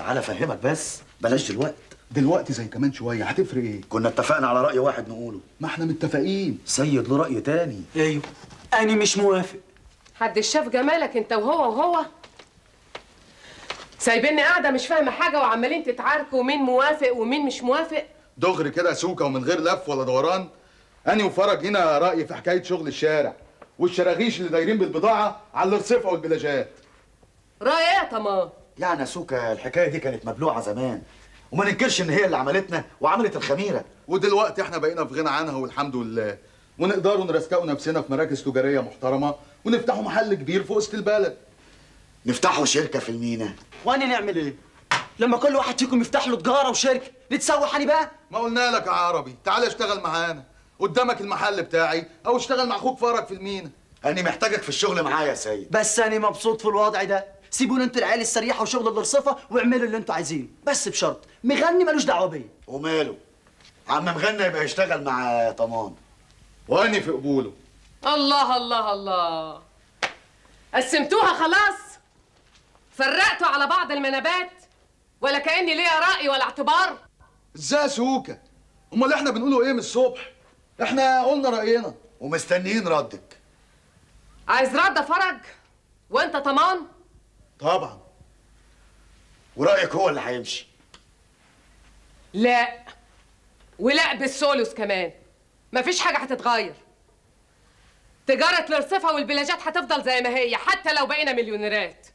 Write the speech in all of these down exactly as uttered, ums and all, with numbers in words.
تعالى افهمك بس، بلاش دلوقتي. دلوقتي زي كمان شويه، هتفرق ايه؟ كنا اتفقنا على راي واحد نقوله. ما احنا متفقين. سيد له راي تاني. ايوه انا مش موافق. حد شاف جمالك انت وهو وهو سايبني قاعده مش فاهمه حاجه وعمالين تتعاركوا مين موافق ومين مش موافق؟ دغري كده سوكة ومن غير لف ولا دوران. أنا وفرج هنا رأي في حكاية شغل الشارع والشراغيش اللي دايرين بالبضاعة على الرصيفة والبلاجات. رأي إيه يا طمام؟ يعني يا سوكة الحكاية دي كانت مبلوعة زمان وما ننكرش إن هي اللي عملتنا وعملت الخميرة، ودلوقتي إحنا بقينا في غنى عنها والحمد لله، ونقدروا نرسكوا نفسنا في مراكز تجارية محترمة ونفتحوا محل كبير في وسط البلد. نفتحوا شركة في المينا. وأنا نعمل إيه؟ لما كل واحد فيكم يفتح له تجارة وشركة نتسوح أنا بقى؟ ما قلنا لك يا عربي تعالى اشتغل معانا، قدامك المحل بتاعي او اشتغل مع اخوك فرج في المينا. انا محتاجك في الشغل معايا يا سيد. بس انا مبسوط في الوضع ده. سيبوني انتوا العيال السريحه وشغل الرصفه واعملوا اللي انتوا عايزينه، بس بشرط مغني ملوش دعوه بيا. وماله؟ عم مغني يبقى يشتغل مع طمام واني في قبوله. الله الله الله، قسمتوها خلاص؟ فرقتوا على بعض المنابات ولا كاني ليا راي ولا اعتبار؟ ازاي يا سوكة؟ امال احنا بنقوله ايه من الصبح؟ احنا قلنا راينا ومستنيين ردك. عايز رد يا فرج وانت طمان؟ طبعا، ورايك هو اللي هيمشي. لا ولا بالثلث كمان، مفيش حاجه هتتغير. تجاره الرصفه والبلاجات هتفضل زي ما هي حتى لو بقينا مليونيرات.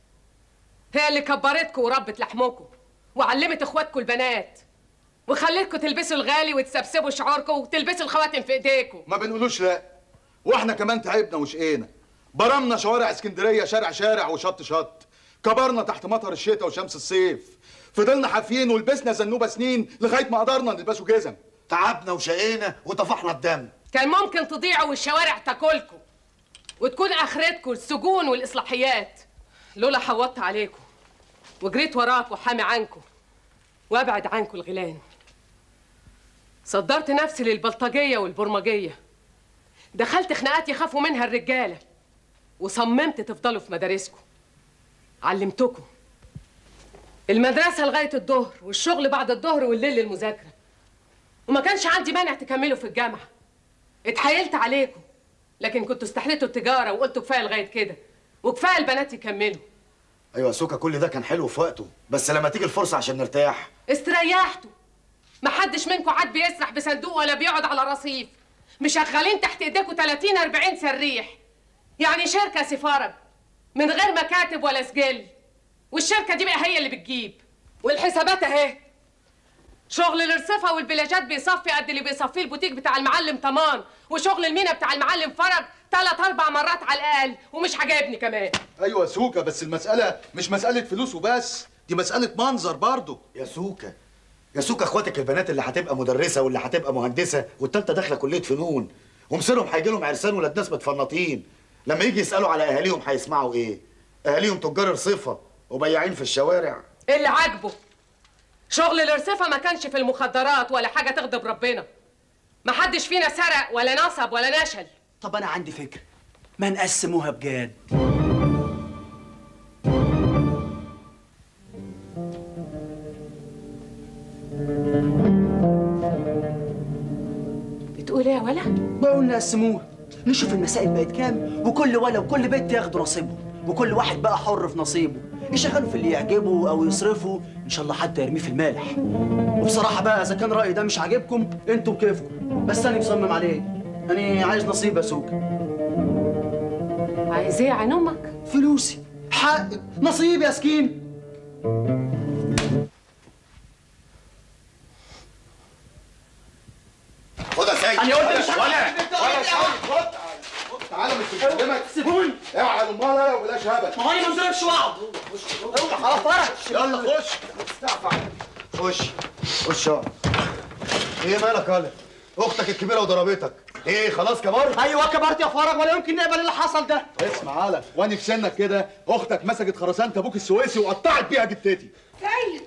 هي اللي كبرتكم وربت لحمكم وعلمت اخواتكم البنات وخليتكم تلبسوا الغالي وتسبسبوا شعاركم وتلبسوا الخواتم في ايديكم. ما بنقولوش لا، واحنا كمان تعبنا وشقينا، برمنا شوارع اسكندريه شارع شارع وشط شط، كبرنا تحت مطر الشتاء وشمس الصيف، فضلنا حافيين ولبسنا زنوبه سنين لغايه ما قدرنا نلبسوا جزم. تعبنا وشقينا وطفحنا الدم. كان ممكن تضيعوا والشوارع تاكلكم وتكون اخرتكم السجون والاصلاحيات لولا حوطت عليكم وجريت وراكم وحامي عنكم وابعد عنكم الغيلان. صدرت نفسي للبلطجية والبرمجية، دخلت خناقات يخافوا منها الرجالة، وصممت تفضلوا في مدارسكم. علمتكم المدرسة لغاية الظهر والشغل بعد الظهر والليل للمذاكرة، وما كانش عندي مانع تكملوا في الجامعة. اتحايلت عليكم لكن كنتوا استحليتوا التجارة وقلتوا كفاية لغاية كده وكفاية البنات يكملوا. أيوة يا سوكة كل ده كان حلو في وقته، بس لما تيجي الفرصة عشان نرتاح استريحتوا. محدش منكم عاد بيسرح بصندوق ولا بيقعد على رصيف، مشغلين تحت ايديكم تلاتين أربعين سريح، يعني شركه سفارج من غير مكاتب ولا سجل، والشركه دي بقى هي اللي بتجيب والحسابات اهي. شغل الرصفه والبلاجات بيصفي قد اللي بيصفيه البوتيك بتاع المعلم طمان، وشغل المينا بتاع المعلم فرج ثلاث أربع مرات على الأقل، ومش عجبني كمان. أيوة يا سوكة بس المسألة مش مسألة فلوس وبس، دي مسألة منظر برضه يا سوكة. يا سوكة اخواتك البنات اللي هتبقى مدرسه واللي هتبقى مهندسه والتالتة داخله كليه فنون ومصيرهم هيجي لهم عرسان ولاد ناس متفنطين، لما يجي يسالوا على اهاليهم هيسمعوا ايه؟ اهاليهم تجار رصفه وبياعين في الشوارع. ايه اللي عاجبه؟ شغل الرصفه ما كانش في المخدرات ولا حاجه تغضب ربنا، ما حدش فينا سرق ولا نصب ولا نشل. طب انا عندي فكره، ما نقسموها بجد. بتقول ايه يا ولا؟ بقول نقسموها، نشوف المسائل بقت كام وكل ولا وكل بيت ياخدوا نصيبهم، وكل واحد بقى حر في نصيبه، يشغله في اللي يعجبه او يصرفه، ان شاء الله حتى يرميه في المالح. وبصراحه بقى اذا كان رايي ده مش عاجبكم انتوا بكيفكم، بس انا مصمم عليه، انا عايز نصيب يا سوكة. عايز ايه عن امك؟ فلوسي، حقي، نصيبي يا سكينة. انا قلت مش ولا ولا خد تعالى مش قدامك سيبوني اوعى الماله ولا هبل. ما هو انا ما بضربش وعض. خلاص فرج يلا خش استعفى خش خش يا ايه مالك يالا؟ اختك الكبيره وضربتك ايه؟ خلاص كبرت. ايوه كبرت يا فرج ولا يمكن نقبل اللي حصل ده. اسمع يالا وانا في سنك كده اختك مسكت خرسانه ابوك السويسي وقطعت بيها جتتي. سيد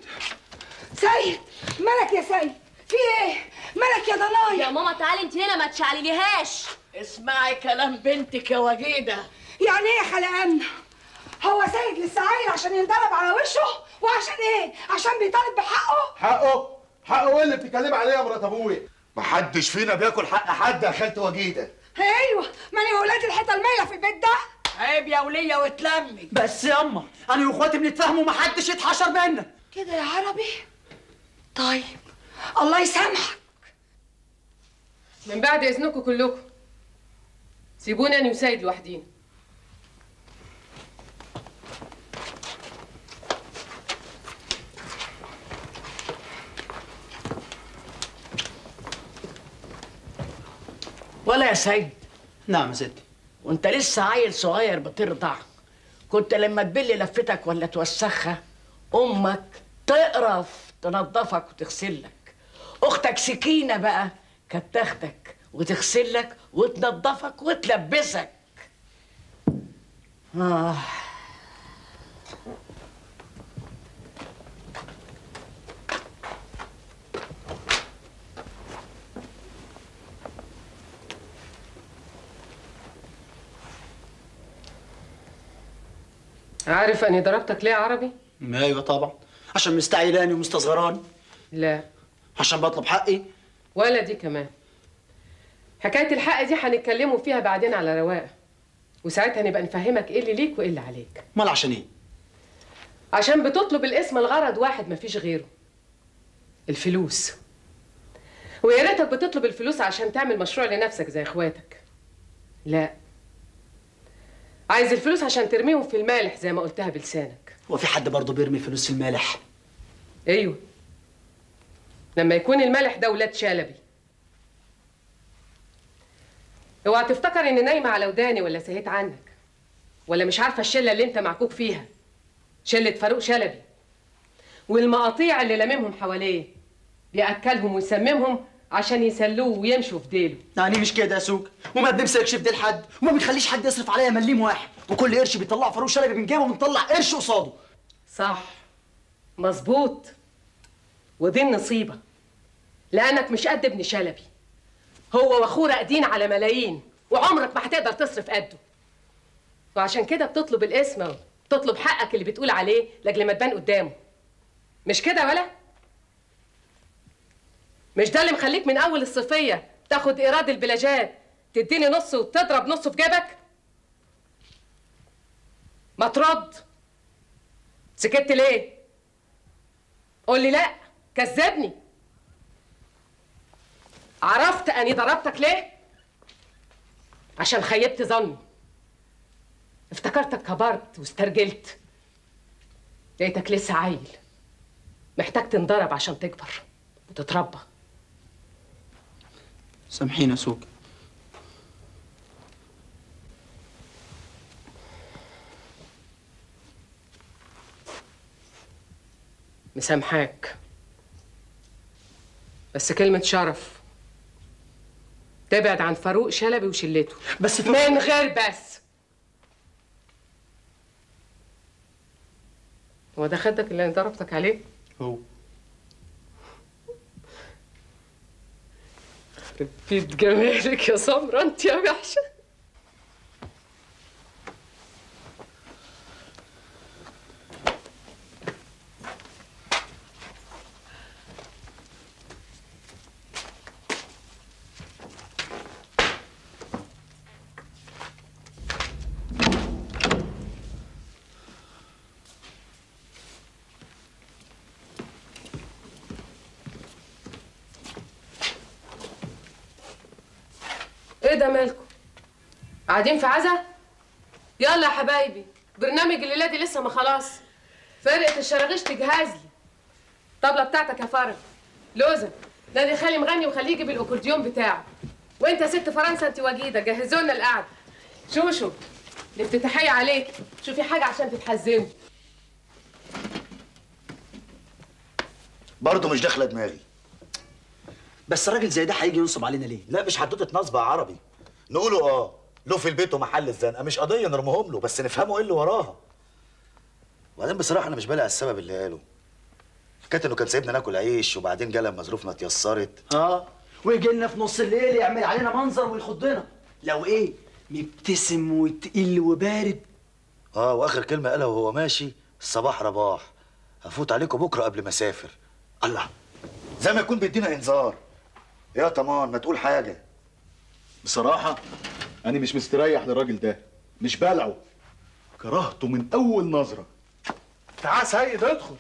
سيد مالك يا سيد؟ في ايه؟ مالك يا ضنايا؟ يا ماما تعالي انت هنا ما تشعليليهاش. اسمعي كلام بنتك يا وجيهة. يعني ايه يا خلقان؟ هو سيد لسه عيل عشان ينضرب على وشه وعشان ايه؟ عشان بيطالب بحقه؟ حقه؟ حقه ايه اللي بتتكلمي عليه يا مرات ابويا؟ محدش فينا بياكل حق حد يا خالت وجيهة. ايوه، ما انا ولاد الحيطه المايله في البيت ده. عيب يا وليه واتلمي. بس ياما انا واخواتي بنتفاهموا ومحدش يتحشر بينا. كده يا عربي؟ طيب الله يسامحك. من بعد اذنكم كلكم سيبوني انا وسيد لوحدينا. ولا يا سيد. نعم يا ستي. وانت لسه عيل صغير بترضع، كنت لما تبل لفتك ولا توسخها امك تقرف تنظفك وتغسلك. اختك سكينة بقى كانت تاخدك وتغسلك وتنظفك وتلبسك. آه. عارف اني ضربتك ليه يا عربي؟ ايوه طبعا، عشان مستعيلاني ومستصغراني. لا، عشان بطلب حقي. ولا دي كمان. حكايه الحق دي هنتكلموا فيها بعدين على رواقه، وساعتها نبقى نفهمك ايه اللي ليك وايه اللي عليك. امال عشان ايه؟ عشان بتطلب الاسم الغرض واحد مفيش غيره، الفلوس. ويا ريتك بتطلب الفلوس عشان تعمل مشروع لنفسك زي اخواتك. لا، عايز الفلوس عشان ترميهم في المالح زي ما قلتها بلسانك. وفي حد برضه بيرمي فلوس في المالح؟ ايوه، لما يكون المالح ده ولاد شلبي. اوعى تفتكر اني نايمه على وداني ولا سهيت عنك ولا مش عارفه الشله اللي انت معكوك فيها، شله فاروق شلبي والمقاطيع اللي لاممهم حواليه، بياكلهم ويسممهم عشان يسلوه ويمشوا في ديله. يعني مش كده يا سوكة، وما بنمسكش في ديل حد وما بنخليش حد يصرف عليا مليم واحد، وكل قرش بيطلعه فاروق شلبي من جيبه بنطلع قرش قصاده. صح، مظبوط، ودي النصيبه، لانك مش قد ابن شلبي، هو واخوه راقدين على ملايين وعمرك ما هتقدر تصرف قده، وعشان كده بتطلب الاسم وبتطلب حقك اللي بتقول عليه لاجل ما تبان قدامه، مش كده؟ ولا مش ده اللي مخليك من اول الصيفيه تاخد ايراد البلاجات تديني نص وتضرب نصه في جيبك؟ ما ترد. سكت ليه؟ قول لي لا، كذبني. عرفت اني ضربتك ليه؟ عشان خيبت ظني، افتكرتك كبرت واسترجلت، لقيتك لسه عيل محتاج تنضرب عشان تكبر وتتربى. سامحينا سوكة. مسامحاك، بس كلمة شرف تبعد عن فاروق شلبي وشلته. بس من غير بس. هو ده خدك اللي انا ضربتك عليه؟ هو بيت جمالك يا سمرة انت يا وحشة. ايه ده مالكم؟ قاعدين في عزا؟ يلا يا حبايبي، برنامج الليله دي لسه ما خلاص. فرقه الشراغيش تجهز لي. الطبله بتاعتك يا فرج، لوزه، نادي خالي مغني وخليه يجيب الاكورديون بتاعه. وانت يا ست فرنسا انت وجيده، جهزوا لنا القعده. شوشو، الافتتاحيه عليك، شوفي حاجه عشان تتحزنوا. برضه مش داخله دماغي. بس راجل زي ده هيجي ينصب علينا ليه؟ لا مش حدوته نصب يا عربي، نقوله اه له في البيت ومحل الزنقه، مش قضيه نرميهم له، بس نفهمه ايه اللي وراها. وبعدين بصراحه انا مش بالقى السبب اللي قاله، حكايه انه كان سايبنا ناكل عيش وبعدين جه لما ظروفنا اتيسرت اه ويجي لنا في نص الليل يعمل علينا منظر ويخضنا. لو ايه؟ مبتسم وتقيل وبارد. اه واخر كلمه قالها وهو ماشي، الصباح رباح، هفوت عليكم بكره قبل ما اسافر. الله، زي ما يكون بيدينا انذار. يا طمان ما تقول حاجه. بصراحه انا مش مستريح للراجل ده، مش بلعه، كرهته من اول نظره. تعال سيد ادخل.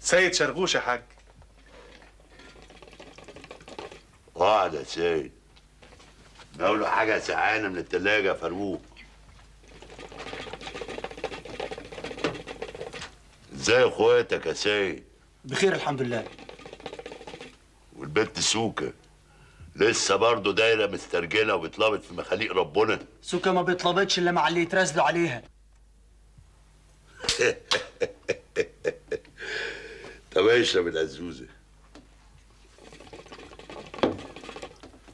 سيد شرغوش يا حاج. اقعد يا سيد، ناول له حاجه سقعانه من التلاجه يا فاروق. ازاي اخواتك يا سيد؟ بخير الحمد لله. والبنت سوكة لسه برضه دايره مسترجله وبتلابط في مخاليق ربنا. سوكة ما بتلابطش الا مع اللي يترازلوا عليها. طب اشرب العزوزه.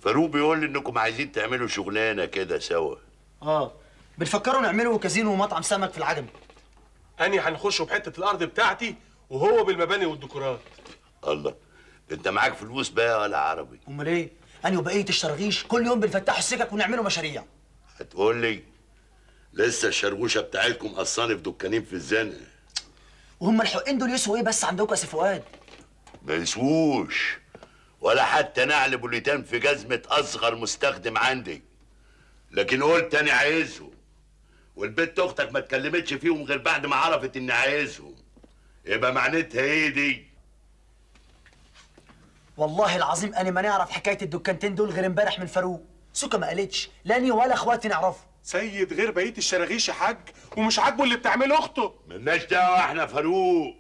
فاروق بيقول لي انكم عايزين تعملوا شغلانه كده سوا. اه بنفكروا نعملوا كازينو ومطعم سمك في العجمي. اني هنخشه بحته الارض بتاعتي وهو بالمباني والديكورات. الله، انت معاك فلوس بقى ولا عربي؟ امال ايه؟ اني وبقيه الشرغيش كل يوم بنفتحوا السكك ونعملوا مشاريع. هتقول لي لسه الشرغوشه بتاعتكم قصاني في دكانين في الزنقه. وهم الحقين دول يسووا ايه بس عندكم يا سي فؤاد؟ ما يسووش ولا حتى نعل بوليتان في جزمه اصغر مستخدم عندي. لكن قلت انا عايزهم، والبنت اختك ما اتكلمتش فيهم غير بعد ما عرفت اني عايزهم. يبقى معناتها ايه دي؟ والله العظيم انا ما نعرف حكايه الدكانتين دول غير امبارح من فاروق. سوكة ما قالتش، لا اني ولا اخواتي نعرفه. سيد غير بقيه الشراغيش يا حاج، ومش عاجبه اللي بتعمله اخته. مالناش دعوه احنا فاروق،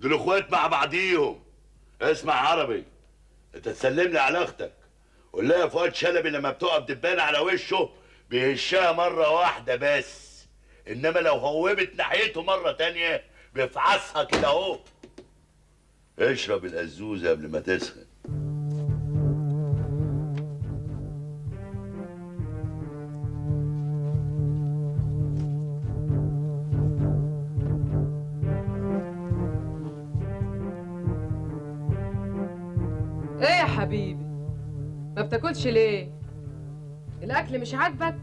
دول اخوات مع بعضيهم. اسمع عربي، انت تسلم لي على اختك، قول لها يا فؤاد شلبي لما بتقف دبانه على وشه بيهشها مره واحده بس، انما لو هوبت ناحيته مره تانيه بيفعصها كده اهو. اشرب القزوزه قبل ما تسخن. ايه يا حبيبي ما بتاكلش ليه؟ الاكل مش عاجبك؟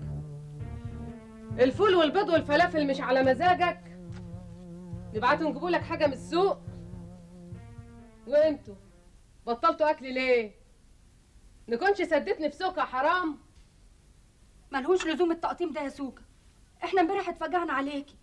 الفول والبيض والفلافل مش على مزاجك؟ نبعتوا نجيبوا لك حاجه من السوق؟ وانتوا بطلتوا اكل ليه؟ نكونش سدتني في سوكة حرام؟ ملهوش لزوم التقطيم ده يا سوكة، احنا امبارح اتفاجئنا عليكي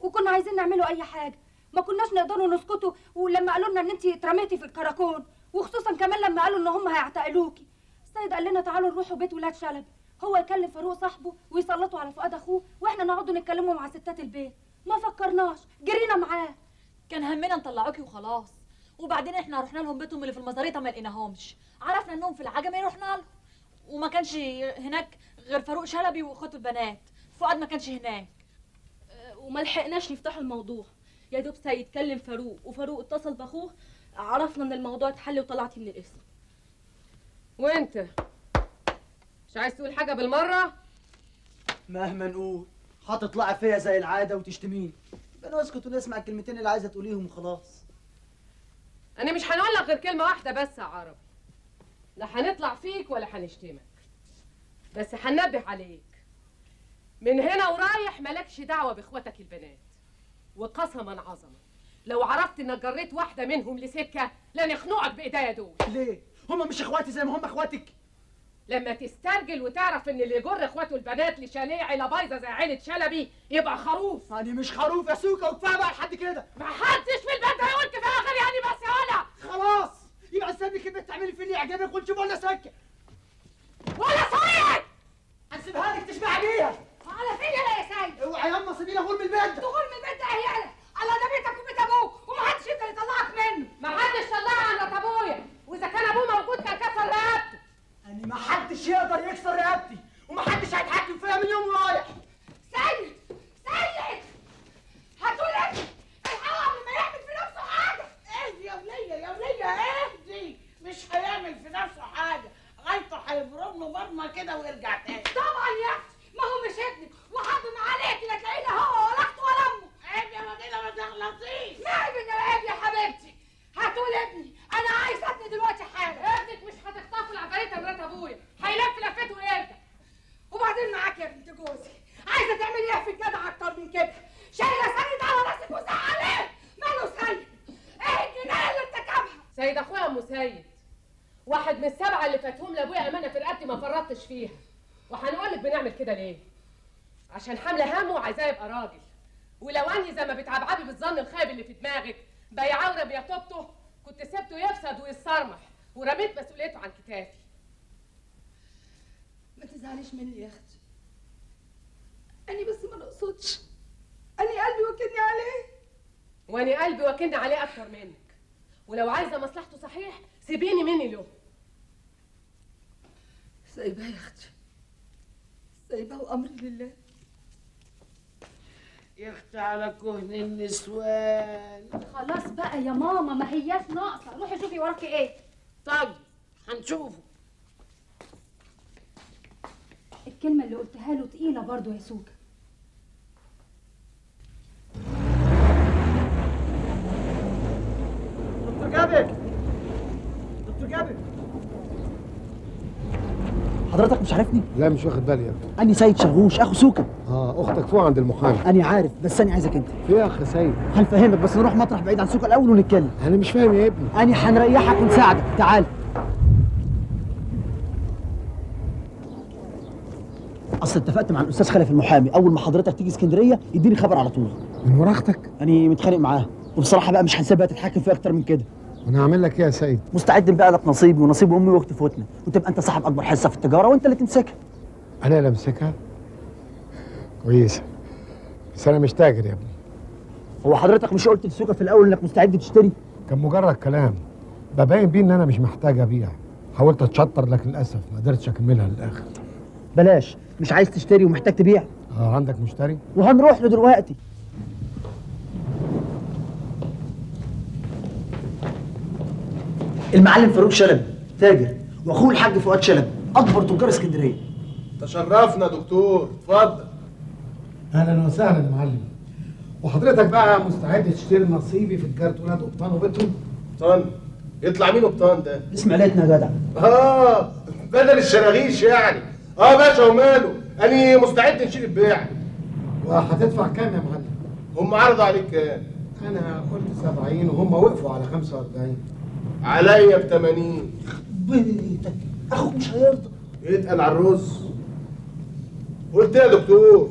وكنا عايزين نعمله اي حاجه، ما كناش نقدروا نسكتوا. ولما قالوا لنا ان انت اترميتي في الكراكون، وخصوصا كمان لما قالوا ان هم هيعتقلوكي، السيد قال لنا تعالوا نروحوا بيت ولاد شلبي، هو يكلم فاروق صاحبه ويسلطوا على فؤاد اخوه واحنا نقعدوا نتكلموا مع ستات البيت. ما فكرناش، جرينا معاه، كان همنا نطلعوكي وخلاص. وبعدين احنا رحنا لهم بيتهم اللي في المزاريطه ما لقيناهمش، عرفنا انهم في العجمي رحنا لهم، وما كانش هناك غير فاروق شلبي واخواته البنات، فؤاد ما كانش هناك. أه وما لحقناش نفتحوا الموضوع، يا دوب سيد كلم فاروق وفاروق اتصل باخوه، عرفنا ان الموضوع اتحل وطلعتي من الاسم. وانت مش عايز تقول حاجه بالمره؟ مهما نقول هتطلعي فيا زي العاده وتشتميني، انا اسكت ونسمع الكلمتين اللي عايزه تقوليهم وخلاص. انا مش هنقول لك غير كلمه واحده بس يا عربي، لا هنطلع فيك ولا هنشتمك، بس هننبه عليك من هنا ورايح مالكش دعوه باخواتك البنات. وقسما عظما لو عرفت انك جريت واحده منهم لسكه لن يخنقك بايديا دول. ليه؟ هما مش اخواتي زي ما هما اخواتك. لما تسترجل وتعرف ان اللي يجر اخواته البنات لشاليه عيله بايظه زي عيله شلبي يبقى خروف. انا مش خروف يا سوكة، وكفايه بقى لحد كده. ما حدش في البيت ده يقول كفايه غير يعني بس يا ولا. خلاص يبقى استني كده تعملي في اللي اعجابك ونشوف ولا سكه. ولا سيد هسيبها لك تشبعي بيها. على فين يا سيد؟ اوعي ياما سيبيني اغور من البيت ده. تغور من البيت ده ايه يالا؟ على ده بيتك وبيت ابوك، ومحدش انت اللي طلعك منه. محدش طلعني انا ابويا، واذا كان ابوه موجود كان كسر رقبته. أنا محدش يقدر يكسر رقبتي، ومحدش هيتحكم فيا من يوم ورايح. سيد سيد هتقول ايه؟ الحقوا قبل ما يعمل في نفسه حاجه. اهدي يا وليه يا وليه اهدي، مش هيعمل في نفسه حاجه، غايته هيبرم له برمه كده ويرجع تاني. طبعا يا اختي، ما هو مش ابنك وحاضن عليكي، لا تلاقيه لا هو ولا اخته ولا امه. عيب يا وجيهة ما تغلطيش. ما عيب انه عيب يا حبيبتي. هتقول ابني انا عايز اتني دلوقتي حالا. ابنك مش هتخطف العفاريت مرات ابويا، هيلف لفته ويرجع. وبعدين معاك يا بنت جوزي، عايزه تعملي ايه في الجدع اكتر من كده؟ شايله سند على راسك وزعلان ماله سيد. ايه الجنايه اللي ارتكبها؟ سيد اخويا ام سيد، واحد من السبعه اللي فاتهم لابويا امانه في رقبتي ما فرطتش فيها. وهنقول لك بنعمل كده ليه؟ عشان حامله همه وعايزاه يبقى راجل. ولو اني زي ما بتعبعبي بالظن الخايب اللي في دماغك بيعاوره بيطبطه كنت سبته يفسد ويتصرمح ورميت مسؤوليته عن كتافي. ما تزعليش مني يا اختي، اني بس ما نقصدش، اني قلبي وكني عليه. واني قلبي وكني عليه اكتر منك، ولو عايزه مصلحته صحيح سيبيني مني له. سايباه يا اختي، سايباه وامر لله. يا اختي على كهن النسوان. خلاص بقى يا ماما، ما هياش ناقصه، روحي شوفي وراكي ايه. طيب هنشوفه. الكلمه اللي قلتها له تقيله برضه يا سوكة. دكتور جابر، دكتور جابر، حضرتك مش عارفني؟ لا مش واخد بالي يا ابني. أنا سيد شغوش أخو سوكة. اه أختك فوق عند المحامي. أنا عارف، بس أنا عايزك أنت. في يا أخ سيد؟ هنفهمك، بس نروح مطرح بعيد عن سوكة الأول ونتكلم. أنا مش فاهم يا ابني. أنا هنريحك ونساعدك، تعال. أصل اتفقت مع الأستاذ خلف المحامي، أول ما حضرتك تيجي اسكندرية يديني خبر على طول. من ورا أختك؟ أنا متخانق معاها، وبصراحة بقى مش هنسيبها تتحكم فيها أكتر من كده. أنا هعمل لك إيه يا سيد؟ مستعد بقى لك نصيبي ونصيب أمي وأخت فوتنا، وتبقى أنت صاحب أكبر حصة في التجارة وأنت اللي تمسكها. أنا اللي أمسكها؟ كويسة، بس أنا مش تاجر يا ابني. هو حضرتك مش قلت لسوكة في الأول إنك مستعد تشتري؟ كان مجرد كلام، ببين بيه إن أنا مش محتاج أبيع. حاولت أتشطر لكن للأسف ما قدرتش أكملها للآخر. بلاش، مش عايز تشتري ومحتاج تبيع؟ أه عندك مشتري؟ وهنروح له دلوقتي. المعلم فاروق شلبي تاجر، واخوه الحاج فؤاد شلبي اكبر تجار اسكندريه. تشرفنا دكتور، اتفضل. اهلا وسهلا يا معلم. وحضرتك بقى مستعد تشتري نصيبي في تجاره ولاد قبطان وبيتهم؟ قبطان؟ يطلع مين قبطان ده؟ اسم عيلتنا يا جدع. اه بدل الشراغيش يعني. اه باشا وماله، انا مستعد نشيل البيع. وهتدفع كام يا معلم؟ هم عرضوا عليك كام؟ انا قلت سبعين وهم وقفوا على خمسة وأربعين. عليا ب تمانين. بيتك اخوك مش هيرضى. اتقل على الرز. قلت ايه يا دكتور؟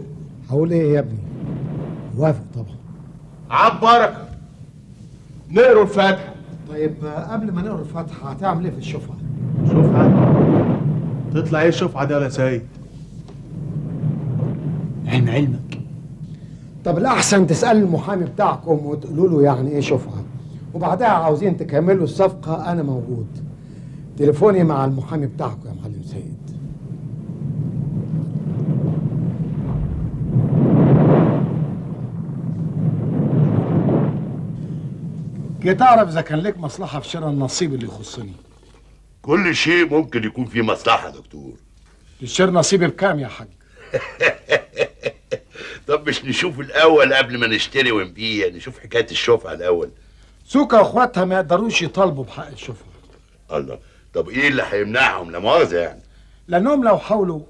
هقول ايه يا ابني؟ وافق طبعا. عبركه. نقروا الفاتحه. طيب قبل ما نقروا الفاتحه هتعمل ايه في الشفعه؟ شفعه؟ تطلع ايه الشفعه دي يا سيد؟ علم علمك. طب الاحسن تسالوا المحامي بتاعكم وتقولوا له يعني ايه شفعه؟ وبعدها عاوزين تكملوا الصفقة أنا موجود. تليفوني مع المحامي بتاعكم يا معلم سيد. جيت أعرف إذا كان ليك مصلحة في شراء النصيب اللي يخصني. كل شيء ممكن يكون فيه مصلحة دكتور. تشتري نصيبي بكام يا حاج؟ طب مش نشوف الأول قبل ما نشتري ونبيع، نشوف حكاية الشفعة الأول. سوكة واخواتها ما يقدروش يطالبوا بحق الشفعة. الله، طب ايه اللي هيمنعهم لا مؤاخذة يعني؟ لانهم لو حاولوا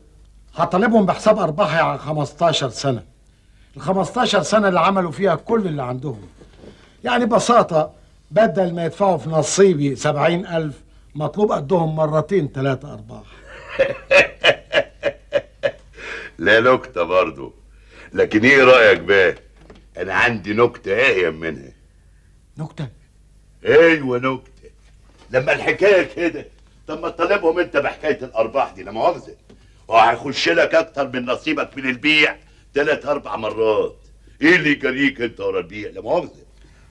هطالبهم بحساب ارباحي عن خمستاشر سنة. ال خمستاشر سنة اللي عملوا فيها كل اللي عندهم. يعني ببساطة بدل ما يدفعوا في نصيبي سبعين ألف مطلوب قدهم مرتين ثلاثة أرباح. لا نكتة برضه. لكن ايه رأيك بقى؟ أنا عندي نكتة أهين منها. نكتة؟ ايوه نكتة. لما الحكاية كده طب ما تطالبهم انت بحكاية الأرباح دي لا مؤاخذة، وهيخش لك أكتر من نصيبك من البيع تلات أربع مرات. إيه اللي يجريك أنت ورا البيع لا مؤاخذة؟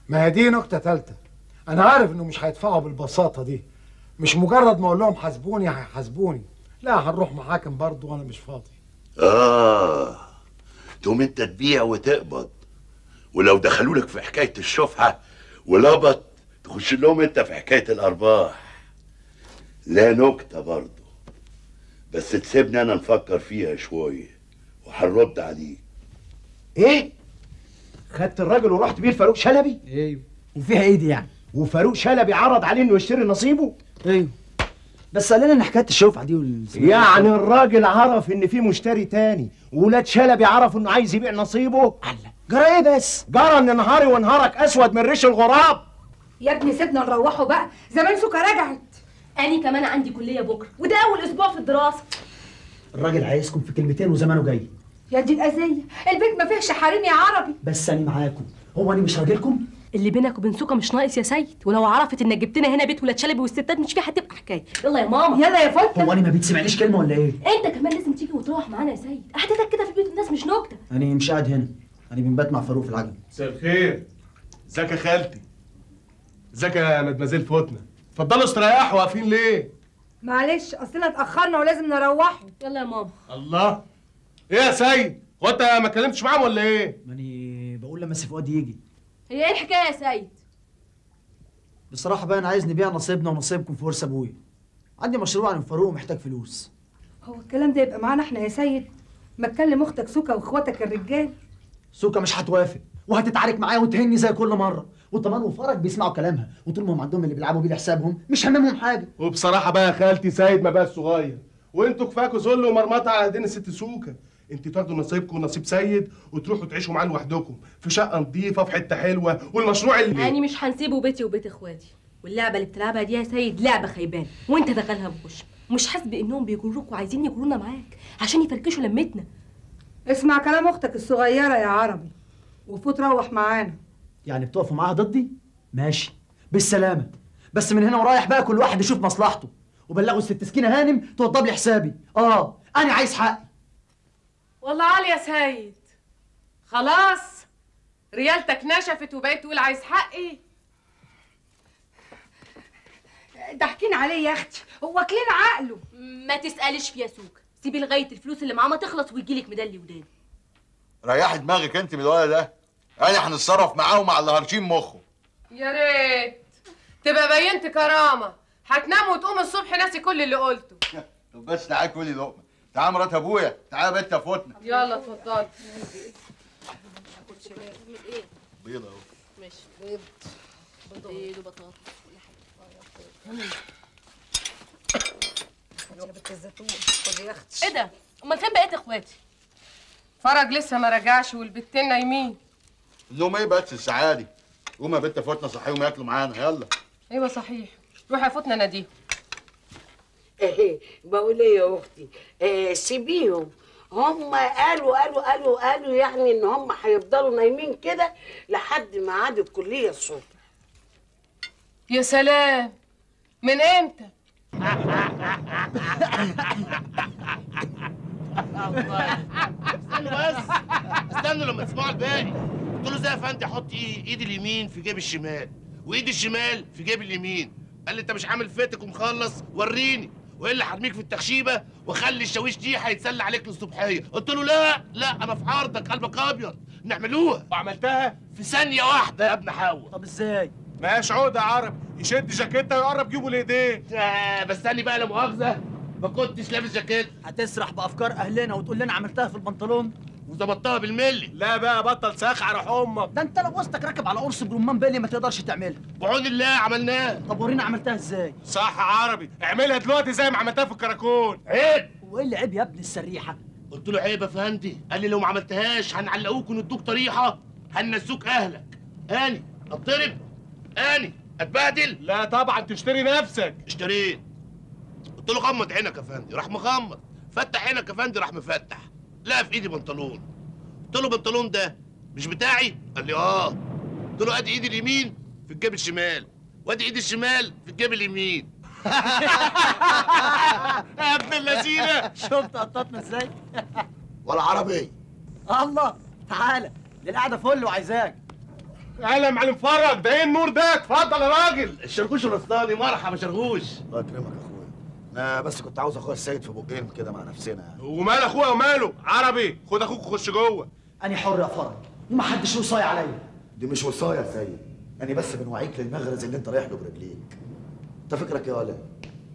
ما هي دي نكتة تالتة. أنا عارف إنه مش هيدفعوا بالبساطة دي، مش مجرد ما أقول لهم حاسبوني هيحاسبوني، لا هنروح محاكم برضه وأنا مش فاضي. آه تقوم أنت تبيع وتقبض، ولو دخلوا لك في حكاية الشفعة ولبط تخش لهم انت في حكايه الارباح. لا نكته برضه، بس تسيبني انا نفكر فيها شويه وهنرد عليك. ايه؟ خدت الراجل ورحت بيه لفاروق شلبي؟ ايوه. وفيها ايه دي يعني؟ وفاروق شلبي عرض عليه انه يشتري نصيبه؟ ايوه بس قال لنا ان حكايه الشوفعه دي وال يعني الراجل عرف ان في مشتري تاني، وولاد شلبي عرفوا انه عايز يبيع نصيبه. الله، جرى ايه بس؟ جرى ان نهاري ونهارك اسود من ريش الغراب. يا ابني سيبنا نروحه بقى، زمان سوكة رجعت. انا كمان عندي كليه بكره وده اول اسبوع في الدراسه. الراجل عايزكم في كلمتين وزمانه جاي. يا دي الاذيه، البيت ما فيهش حريم يا عربي. بس انا معاكم، هو انا مش راجلكم؟ اللي بينك وبين سوكة مش ناقص يا سيد، ولو عرفت انك جبتنا هنا بيت ولاد شلبي والستات مش فيه هتبقى حكايه. يلا يا ماما. يلا يا فتحي. هو انا ما بتسمعنيش كلمه ولا ايه؟ انت كمان لازم تيجي وتروح معانا يا سيد، قعدتك كده في بيت الناس مش نكته. انا مش قاعد هنا، انا بنبات مع فاروق في العجل. مساء الخير. ازيك يا خالتي؟ ازيك يا مدمزيل فوتنا؟ اتفضلوا استريحوا، واقفين ليه؟ معلش اصلنا اتاخرنا ولازم نروحوا. يلا يا ماما. الله، ايه يا سيد؟ هو انت ما اتكلمتش معاهم ولا ايه؟ ماني بقول لما سي فؤاد يجي. هي ايه الحكايه يا سيد؟ بصراحه بقى انا عايز نبيع نصيبنا ونصيبكم في ورث ابويا. عندي مشروع عن فاروق ومحتاج فلوس. هو الكلام ده يبقى معانا احنا يا سيد؟ ما تكلم اختك سوكة واخواتك الرجال. سوكة مش هتوافق وهتتعارك معايا وتهني زي كل مره، وطمان وفرج بيسمعوا كلامها، وطول ما هم عندهم اللي بيلعبوا بيه لحسابهم مش هممهم حاجه. وبصراحه بقى يا خالتي سيد ما بقاش صغير، وانتوا كفاكوا ذل ومرمطه على ايدين الست سوكة. انتوا تاخدوا نصيبكم ونصيب سيد وتروحوا تعيشوا معاه لوحدكم في شقه نظيفه في حته حلوه، والمشروع اللي انا يعني مش هنسيبه بيتي وبيت اخواتي، واللعبه اللي بتلعبها دي يا سيد لعبه خيبانه وانت دخلها بوش. مش حاسب انهم بيجروك وعايزين يجرونا معاك عشان يفركشوا لمتنا؟ اسمع كلام اختك الصغيره يا عربي وفوت روح معانا. يعني بتقفوا معاها ضدي؟ ماشي بالسلامه، بس من هنا ورايح بقى كل واحد يشوف مصلحته، وبلغوا الست سكينه هانم توضب لي حسابي. اه انا عايز حقي. والله عالي يا سيد، خلاص ريالتك نشفت وبقيت تقول عايز حقي. ضاحكين عليه يا اختي، هو واكلين عقله. ما تسالش فيها سوكة، سيبي لغايه الفلوس اللي معاه ما تخلص ويجيلك مدلي وداني. ريحي دماغك انت من الولد ده، انا هنتصرف معاه ومع اللي هرشين مخه. يا ريت تبقى بينت كرامه، هتنام وتقوم الصبح ناسي كل اللي قلته. طب بس تعالي كلي لقمه، تعالى مرات ابويا، تعالى بنت فوتنا. يلا اتفضلي. بيض اهو. ماشي بيض بيض وبطاطس وكل حاجه. يا بنت الزيتون خدي يا اختي. ايه ده؟ امال فين بقيت اخواتي؟ فرج لسه ما رجعش والبتين نايمين. النوم ايه بس الساعه دي؟ قومي يا بنت فوتنا صحيهم ياكلوا معانا يلا. ايوه صحيح، روحي يا فوتنا ناديه. بقول ايه يا اختي؟ آه سيبيهم، هم قالوا قالوا قالوا قالوا يعني ان هم هيفضلوا نايمين كده لحد ما عاد الكليه الصبح. يا سلام، من امتى؟ استنوا بس، استنوا لما تسمعوا الباقي. قلت له ازاي يا فندم احط ايدي اليمين في جيب الشمال وايدي الشمال في جيب اليمين؟ قال لي انت مش عامل فاتك ومخلص، وريني والا هرميك في التخشيبه وخلي الشاويش دي هيتسلى عليك للصبحيه. قلت له لا لا انا في عرضك قلبك ابيض نعملوها، وعملتها في ثانيه واحده يا ابن حوا. طب ازاي؟ ماشي عقده يا عرب، يشد جاكيتها ويقرب جيبه لايديه. بس انا بقى لا مؤاخذه ما كنتش لابس جاكيت. هتسرح بافكار اهلنا وتقول لنا عملتها في البنطلون وظبطتها بالملي؟ لا بقى بطل ساخ على روح امك، ده انت لو وسطك راكب على قرص برمان بالي ما تقدرش تعملها. بعون الله عملناها. طب ورينا عملتها ازاي؟ صح يا عربي، اعملها دلوقتي زي ما عملتها في الكراكون. عيب. وايه اللي عيب يا ابن السريحه؟ قلت له عيب يا فندي، قال لي لو ما عملتهاش هنعلقوك وندوك طريحه هننسوك اهلك. اني اضطرب؟ اني اتبهدل؟ لا طبعا تشتري نفسك. اشتريت. قلت له غمض عينك يا فندي، راح مغمض. فتح عينك يا فندي، راح مفتح. لا في ايدي بنطلون. قلت له البنطلون ده مش بتاعي؟ قال لي اه. قلت له ادي ايدي اليمين في الجيب الشمال وادي ايدي الشمال في الجيب اليمين. يا ابن اللذينه شفت قططنا ازاي؟ ولا عربي. الله تعالى دي القعده فل وعايزاك. تعالى يا معلم فرج، ده ايه النور ده؟ اتفضل يا راجل. الشرغوش الرصاني مرحبا شرغوش. الله يكرمك يا اخويا، انا بس كنت عاوز اخويا السيد في بقين كده مع نفسنا. ومال اخويا وماله؟ عربي خد اخوك وخش جوه. انا حر يا فرج ومحدش وصاية عليا. دي مش وصاية يا سيد، انا بس بنوعيك للمغرز اللي انت رايح له برجليك. انت فكرك يا ولا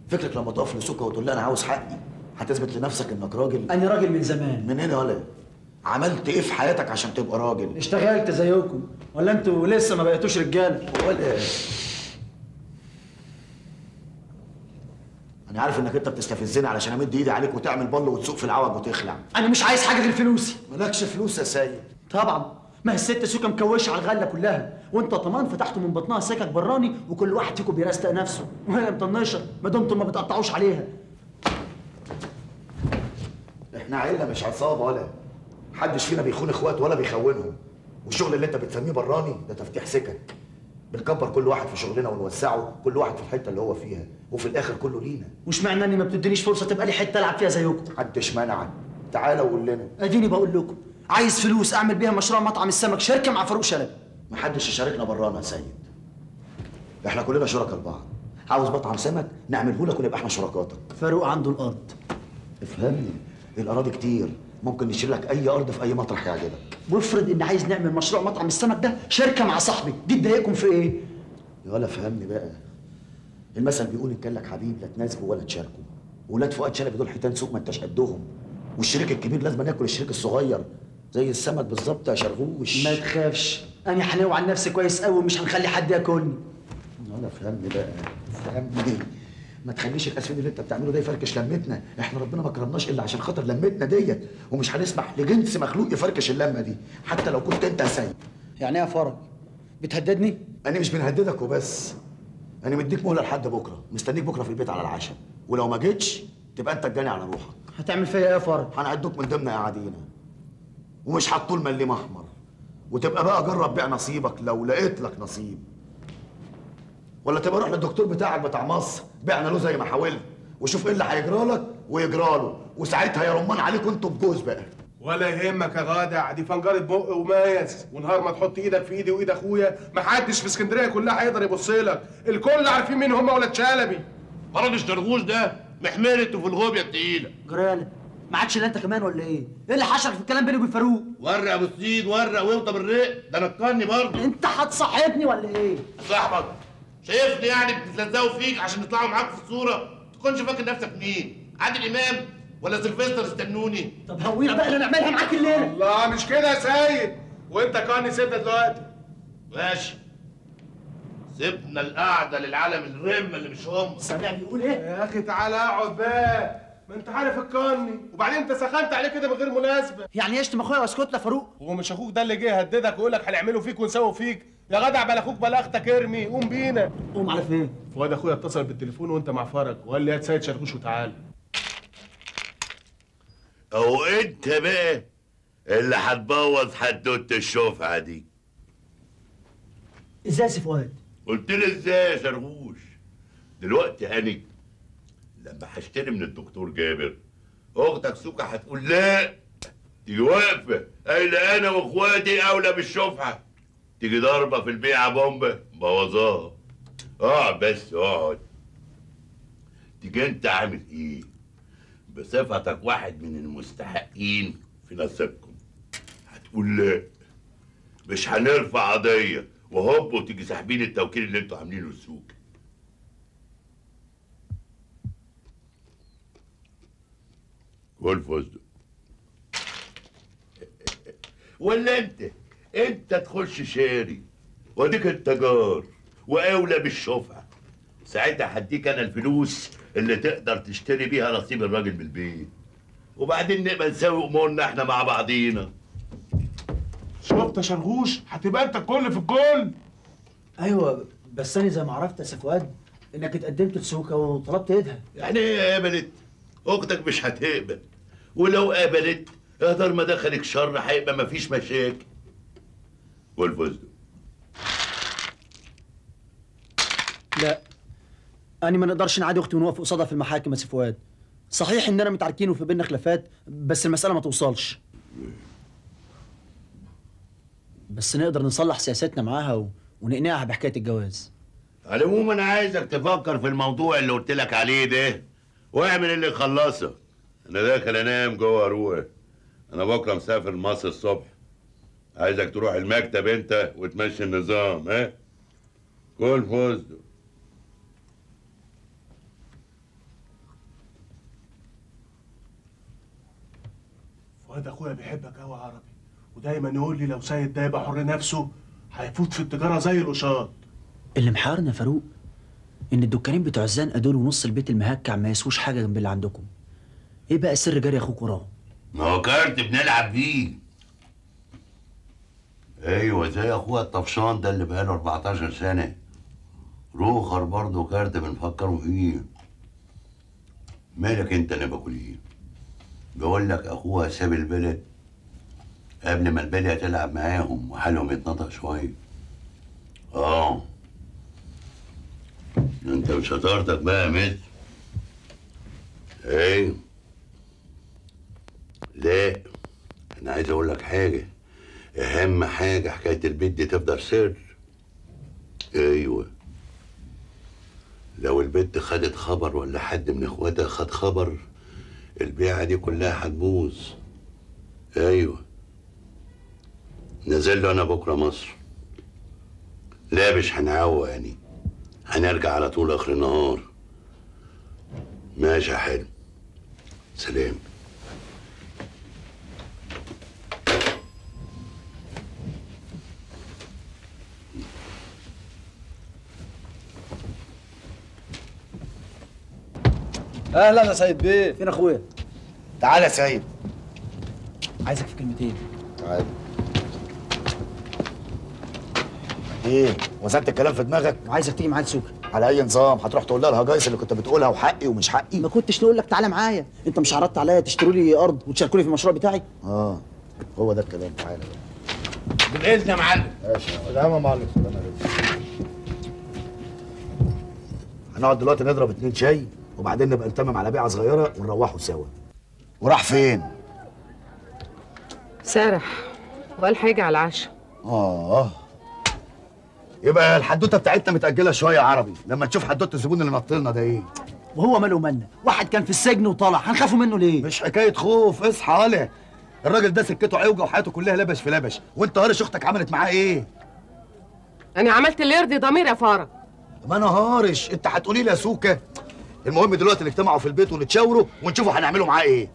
فكرك لما تقف لسوكة وتقول لها انا عاوز حقي هتثبت لنفسك انك راجل؟ انا راجل من زمان. من هنا ولا عملت ايه في حياتك عشان تبقى راجل؟ اشتغلت زيكم ولا انتوا لسه ما بقيتوش رجاله؟ ولا انا عارف انك انت بتستفزني علشان امد ايدي عليك وتعمل بل وتسوق في العوج وتخلع. انا مش عايز حاجه غير فلوسي. مالكش فلوس يا سيد؟ طبعا، ما هي الست سوكة مكوشه على الغله كلها، وانت طمان فتحت من بطنها سكك براني وكل واحد فيكم بيرستق نفسه، وهي مطنشه ما دمتم ما بتقطعوش عليها. احنا عيله مش عصابه، ولا حدش فينا بيخون اخواته ولا بيخونهم، والشغل اللي انت بتسميه براني ده تفتيح سكك. بنكبر كل واحد في شغلنا ونوسعه، كل واحد في الحته اللي هو فيها، وفي الاخر كله لينا. واشمعنى اني ما بتدينيش فرصه تبقى لي حته العب فيها زيكم؟ محدش منعك، تعالى وقول لنا. اديني بقول لكم، عايز فلوس اعمل بيها مشروع مطعم السمك شركه مع فاروق شلبي. محدش يشاركنا برانا يا سيد، احنا كلنا شركاء لبعض. عاوز مطعم سمك نعمله لك ونبقى احنا شركاتك. فاروق عنده الارض، افهمني، الاراضي كتير، ممكن نشيل لك اي ارض في اي مطرح يعجبك. وافرض ان عايز نعمل مشروع مطعم السمك ده شركه مع صاحبي، دي تضايقكم في ايه؟ يا ولا فهمني بقى، المثل بيقول ان كان لك حبيب لا تناسبه ولا تشاركه. ولاد فؤاد شلبي دول حيتان سوق ما انتش قدهم، والشريك الكبير لازم ياكل الشريك الصغير زي السمك بالظبط يا شرغوش. ما تخافش، انا هناوي عن نفسي كويس قوي ومش هنخلي حد ياكلني. يا ولا فهمني بقى، فهمني، ما تخليش الاسفين اللي انت بتعمله ده يفركش لمتنا. احنا ربنا ما كرمناش الا عشان خاطر لمتنا ديت، ومش هنسمح لجنس مخلوق يفركش اللمه دي حتى لو كنت انت يا سيد. يعني ايه يا فرج؟ بتهددني؟ انا مش بنهددك وبس، انا مديك مهله لحد بكره، مستنيك بكره في البيت على العشاء، ولو ما جيتش تبقى انت الجاني على روحك. هتعمل فيا ايه يا فرج؟ هنعدوك من ضمن اعادينا، ومش هتطول ملي محمر، وتبقى بقى جرب بيع نصيبك لو لقيت لك نصيب، ولا تبقى روح للدكتور بتاعك بتاع مصر بعنا له زي ما حاولت، وشوف ايه اللي هيجرى لك ويجرى له، وساعتها يا رمان عليكم انتوا بجوز بقى. ولا يهمك يا غادع، دي فنجره بق وماس، ونهار ما تحط ايدك في ايدي وايد اخويا محدش في اسكندريه كلها هيقدر يبص لك، الكل عارفين مين هم ولاد شلبي. مرض الشرغوش ده محملته في الغوبيه التقيله. جراله، ما عادش الا انت كمان ولا ايه؟ ايه اللي حشرك في الكلام بيني وبين فاروق؟ ورق ابو سيد، ورق وانطى بالرق، ده نكرني برضه. انت هتصاحبني ولا ايه؟ صاحبك شايفني يعني بتتلزقوا فيك عشان يطلعوا معاك في الصوره؟ تكونش فاكر نفسك مين؟ عادل امام ولا سيلفستر استنوني؟ طب هوينا بقى اللي نعملها معاك الليله. الله، مش كده يا سيد، وانت كاني سيبنا دلوقتي. ماشي، سيبنا القعده للعالم الرمه اللي مش هم. سامعني بيقول ايه؟ يا اخي تعالى اقعد بقى، ما انت عارف الكاني، وبعدين انت سخنت عليه كده بغير مناسبه. يعني ايه اشتم اخويا واسكت يا فاروق؟ هو مش اخوك ده اللي جه يهددك ويقول لك هنعمله فيك ونسوي فيك؟ يا جدع بلا اخوك بلا اختك، ارمي قوم بينا. قوم على فين؟ فؤاد اخويا اتصل بالتليفون وانت مع فرج وقال لي هات سيد شرغوش وتعالى. او انت بقى اللي هتبوظ حدوته الشفعه دي. ازاي يا فؤاد؟ قلت لي ازاي يا شرغوش؟ دلوقتي انا لما هشتري من الدكتور جابر اختك سوكة هتقول لا، تيجي واقفه قايله انا واخواتي اولى بالشفعه، تيجي ضربه في البيعه بومبه بوظاها. اقعد بس اقعد. تيجي انت عامل ايه؟ بصفتك واحد من المستحقين في نصيبكم هتقول لا، مش هنرفع قضيه، وهوب وتيجي ساحبين التوكيل اللي انتوا عاملينه السوق. كل فستق. ولا انت انت تخش شاري واديك التجار واولى بالشفعه، ساعتها هديك انا الفلوس اللي تقدر تشتري بيها نصيب الراجل من البيت، وبعدين نبقى نساوي امورنا احنا مع بعضينا. شفت يا شرغوش؟ هتبقى انت الكل في الكل. ايوه، بس انا زي ما عرفت يا سكواد انك اتقدمت لسوكة وطلبت ايدها. يعني ايه قبلت؟ اختك مش هتقبل، ولو قبلت يا دار ما دخلك شر هيبقى مفيش مشاكل. والفستق. لا، أنا ما نقدرش نعادي أختي ونوقف قصادها في المحاكم يا سي فؤاد. صحيح إننا متعاركين وفي بينا خلافات، بس المسألة ما توصلش. بس نقدر نصلح سياستنا معاها و... ونقنعها بحكاية الجواز. على العموم أنا عايزك تفكر في الموضوع اللي قلت لك عليه ده، واعمل اللي يخلصك. أنا داخل أنام جوه روحي. أنا بكرة مسافر مصر الصبح. عايزك تروح المكتب انت وتمشي النظام. ها؟ كل فستق. فؤاد اخويا بيحبك قوي يا عربي، ودايما يقول لي لو سيد ده يبقى حر نفسه هيفوت في التجاره زي القشاط. اللي محيرنا يا فاروق ان الدكانين بتوع الزنقه دول ونص البيت المهكع ما يسوش حاجه جنب اللي عندكم. ايه بقى سر جري اخوك وراه؟ ما هو كارت بنلعب بيه. ايوه زي اخويا الطفشان ده اللي بقاله أربعتاشر سنه. روخر برضه كارت بنفكروا فيه. مالك انت اللي باكل ايه؟ بقول لك اخوها ساب البلد قبل ما البلد تلعب معاهم وحالهم يتنطق شويه. اه انت بشطارتك بقى يا متر. ايه؟ لا انا عايز اقول لك حاجه، اهم حاجه حكايه البيت دي تفضل سر. ايوه لو البنت خدت خبر ولا حد من اخواتها خد خبر البيعه دي كلها هتبوظ. ايوه نازل له انا بكره مصر. لا مش هنعوق يعني، هنرجع على طول اخر النهار. ماشي يا حلو، سلام. اهلا يا سيد بيه. فين اخويا؟ تعالى يا سيد، عايزك في كلمتين. تعالى. ايه وزنت الكلام في دماغك؟ وعايزك تيجي معايا لسوكة. على اي نظام؟ هتروح تقول لها الهجايس اللي كنت بتقولها وحقي ومش حقي؟ ما كنتش نقول لك تعالى معايا؟ انت مش عرضت عليا تشتروا لي ارض وتشاركوني في المشروع بتاعي؟ اه هو ده الكلام. تعالى بقى باذن يا معلم. ماشي يا معلم. السلام عليكم. هنقعد دلوقتي نضرب اتنين شاي وبعدين نبقى نتمم على بيعه صغيره ونروحوا سوا. وراح فين؟ سرح وقال حاجه على العشاء. اه يبقى الحدوته بتاعتنا متاجله شويه يا عربي. لما تشوف حدوته الزبون اللي نط لنا ده ايه؟ وهو ماله منا؟ واحد كان في السجن وطلع، هنخافوا منه ليه؟ مش حكايه خوف، اصحى عليه. الراجل ده سكته عوجه وحياته كلها لبش في لبش، وانت هارش اختك عملت معاه ايه؟ انا عملت اللي يرضي ضميري يا فاره. ما انا هارش، انت هتقولي لي يا سوكة. المهم دلوقتي نجتمعوا في البيت ونتشاوروا ونشوفوا هنعملوا معاه ايه.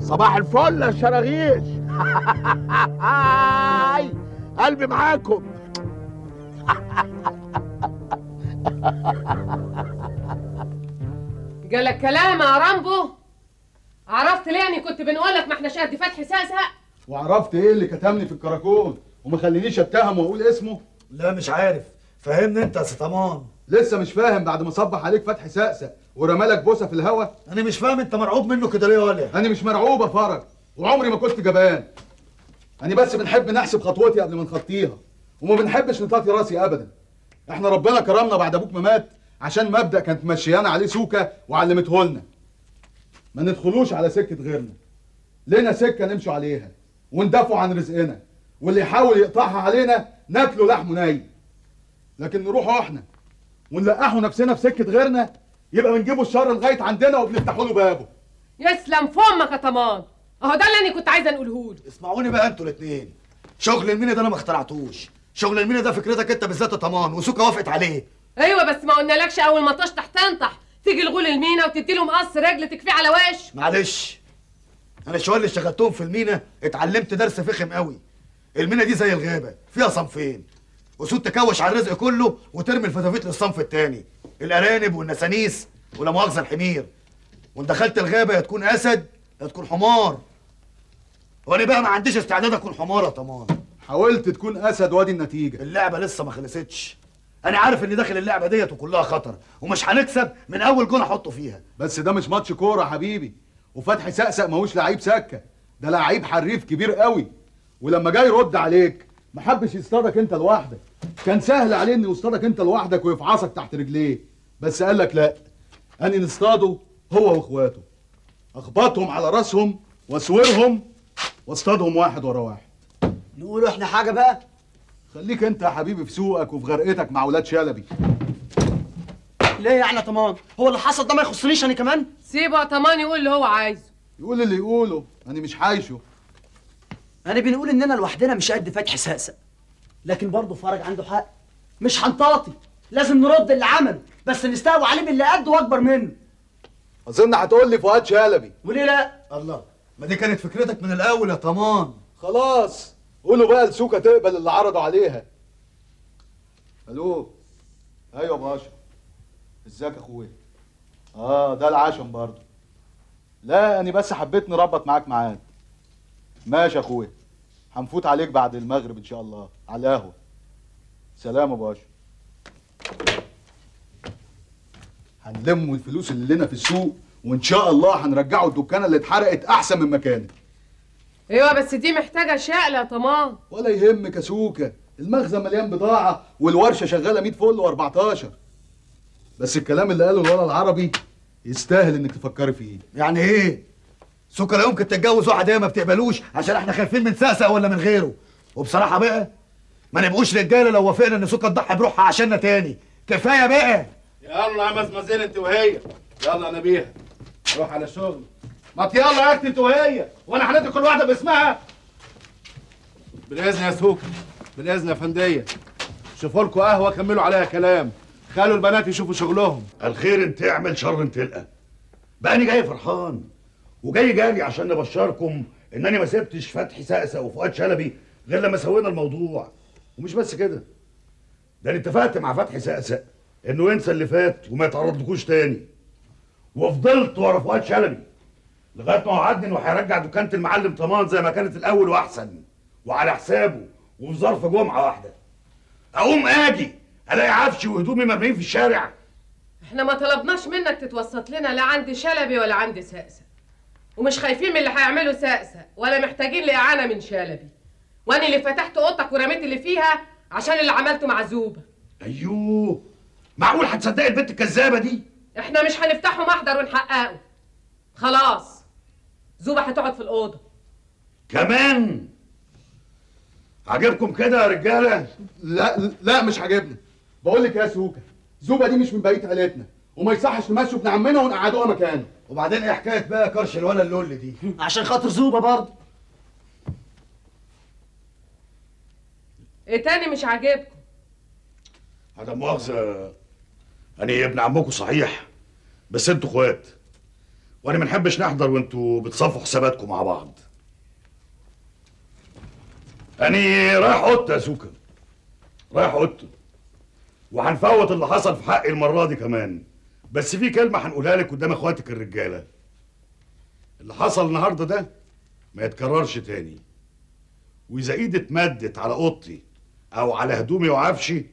صباح الفل يا شراغيش. قلبي معاكم. جالك كلام يا رامبو؟ عرفت ليه اني كنت بنقولك ما احناش قد فتحي ساسة؟ وعرفت ايه اللي كتمني في الكراكون وما خلينيش اتهم واقول اسمه؟ لا مش عارف، فهمني انت يا سي طمام. لسه مش فاهم بعد ما صبح عليك فتحي ساسة ورمالك بوسه في الهوا؟ انا مش فاهم انت مرعوب منه كده ليه ولا؟ انا مش مرعوب يا فرج، وعمري ما كنت جبان. انا بس بنحب نحسب خطوتي قبل ما نخطيها، وما بنحبش نطاطي راسي ابدا. احنا ربنا كرمنا بعد ابوك ما مات عشان مبدا كانت ماشيانا عليه سوكة وعلمته لنا. ما ندخلوش على سكة غيرنا، لنا سكة نمشوا عليها وندافعوا عن رزقنا، واللي يحاول يقطعها علينا ناكله لحمه ناي. لكن نروحوا احنا ونلقحوا نفسنا في سكة غيرنا يبقى بنجيبوا الشر لغاية عندنا وبنفتحوا له بابه. يسلم فمك يا طمان، اهو ده اللي انا كنت عايزة نقوله له. اسمعوني بقى انتوا الاتنين، شغل المينا ده انا ما اخترعتوش، شغل المينا ده فكرتك انت بالذات يا طمان وسوكة وافقت عليه. ايوه بس ما قلنالكش اول ما تشطح تنطح، تيجي لغول المينا وتدي لهم قص رجل تكفيه على وش. معلش انا الشوال اللي اشتغلتهم في المينا اتعلمت درس فخم قوي. المينا دي زي الغابه، فيها صنفين، اسود تكوش على الرزق كله وترمي الفتافيت للصنف الثاني، الارانب والنسانيس ولا مؤاخذه الحمير. وان دخلت الغابه يا تكون اسد يا تكون حمار، وانا بقى ما عنديش استعداد اكون حمار يا طمان. حاولت تكون اسد وادي النتيجه. اللعبه لسه ما خلصتش، أنا عارف إن داخل اللعبة ديت وكلها خطر ومش هنكسب من أول جون أحطه فيها. بس ده مش ماتش كورة يا حبيبي، وفتحي سقسق ماهوش لعيب سكة، ده لعيب حريف كبير قوي، ولما جاي يرد عليك ما حبش يصطادك أنت لوحدك، كان سهل عليه إنه يصطادك أنت لوحدك ويفعصك تحت رجليه، بس قال لك لأ، أني نصطاده هو وإخواته، أخبطهم على راسهم وأسورهم وأصطادهم واحد ورا واحد. نقول إحنا حاجة بقى؟ خليك انت يا حبيبي في سوقك وفي غرقتك مع ولاد شلبي. ليه يعني يا طمان؟ هو اللي حصل ده ما يخصنيش انا كمان؟ سيبه يا طمان يقول اللي هو عايزه. يقول اللي يقوله، انا مش حايشه. انا بنقول اننا لوحدنا مش قد فتحي ساسة، لكن برضه فرج عنده حق، مش هنطاطي، لازم نرد اللي عمله، بس نستقوى عليه باللي قده واكبر منه. اظن هتقول لي فؤاد شلبي. وليه لا؟ الله ما دي كانت فكرتك من الاول يا طمان. خلاص قولوا بقى لسوكة تقبل اللي عرضوا عليها. الو. ايوه يا باشا. ازيك يا اخويا؟ اه ده العشم برضه. لا انا بس حبيت نربط معاك ميعاد. ماشي يا اخويا، هنفوت عليك بعد المغرب ان شاء الله على القهوه. سلام يا باشا. هنلم الفلوس اللي لنا في السوق وان شاء الله هنرجعوا الدكانه اللي اتحرقت احسن من مكانها. ايوه بس دي محتاجه شقله يا طماط. ولا يهمك يا سوكة، المخزن مليان بضاعه والورشه شغاله مية فل واربعتاشر. بس الكلام اللي قاله الولد العربي يستاهل انك تفكري فيه. يعني ايه؟ سوكة لا يمكن تتجوز واحد هي ما بتقبلوش عشان احنا خايفين من ساسة ولا من غيره. وبصراحه بقى ما نبقوش رجاله لو وافقنا ان سوكة تضحي بروحها عشاننا تاني. كفايه بقى. يلا يا مزمزين انت وهي. يلا انا بيها. روح على شغل. ما يلا اكتب انت وهي وانا هنادي كل واحده باسمها. بالاذن يا سوكة، بالاذن يا فنديه. شوفوا لكم قهوه كملوا عليها كلام، خلوا البنات يشوفوا شغلهم. الخير انت اعمل، شر انت القى. بقى انا جاي فرحان وجاي جاري عشان نبشركم انني ما سبتش فتحي ساسة وفؤاد شلبي غير لما سوينا الموضوع. ومش بس كده، ده انا اتفقت مع فتحي ساسة انه ينسى اللي فات وما يتعرضلكوش تاني. وفضلت ورا فؤاد شلبي لغايه ما وعدني انه هيرجع دكانه المعلم طمان زي ما كانت الاول واحسن وعلى حسابه وفي ظرف جمعه واحده. اقوم اجي الاقي عفشي وهدومي مرميين في الشارع. احنا ما طلبناش منك تتوسط لنا لا عند شلبي ولا عند ساسة، ومش خايفين من اللي هيعمله ساسة ولا محتاجين لاعانه من شلبي. وانا اللي فتحت اوضتك ورميت اللي فيها عشان اللي عملته مع زوبة. ايوه معقول هتصدقي البنت الكذابه دي؟ احنا مش هنفتحه محضر ونحققه. خلاص زوبة هتقعد في الاوضه كمان. عجبكم كده يا رجاله؟ لا لا مش عاجبني. بقول لك يا سوكة، زوبة دي مش من بقيه عيلتنا وما يصحش نمشوا ابن عمنا ونقعدوها مكانه. وبعدين ايه حكايه بقى كرش الولا اللول دي؟ عشان خاطر زوبة برضه. ايه تاني مش عاجبكم؟ هذا مؤاخذه، أنا ابن عمكم صحيح بس انتوا اخوات وانا ما نحبش نحضر وانتوا بتصفوا حساباتكم مع بعض. أنا رايح اوضتي يا سوكة، رايح اوضتي وهنفوت اللي حصل في حقي المره دي كمان. بس في كلمه هنقولها لك قدام اخواتك الرجاله، اللي حصل النهارده ده ما يتكررش تاني. واذا ايدي اتمدت على اوضتي او على هدومي وعفشي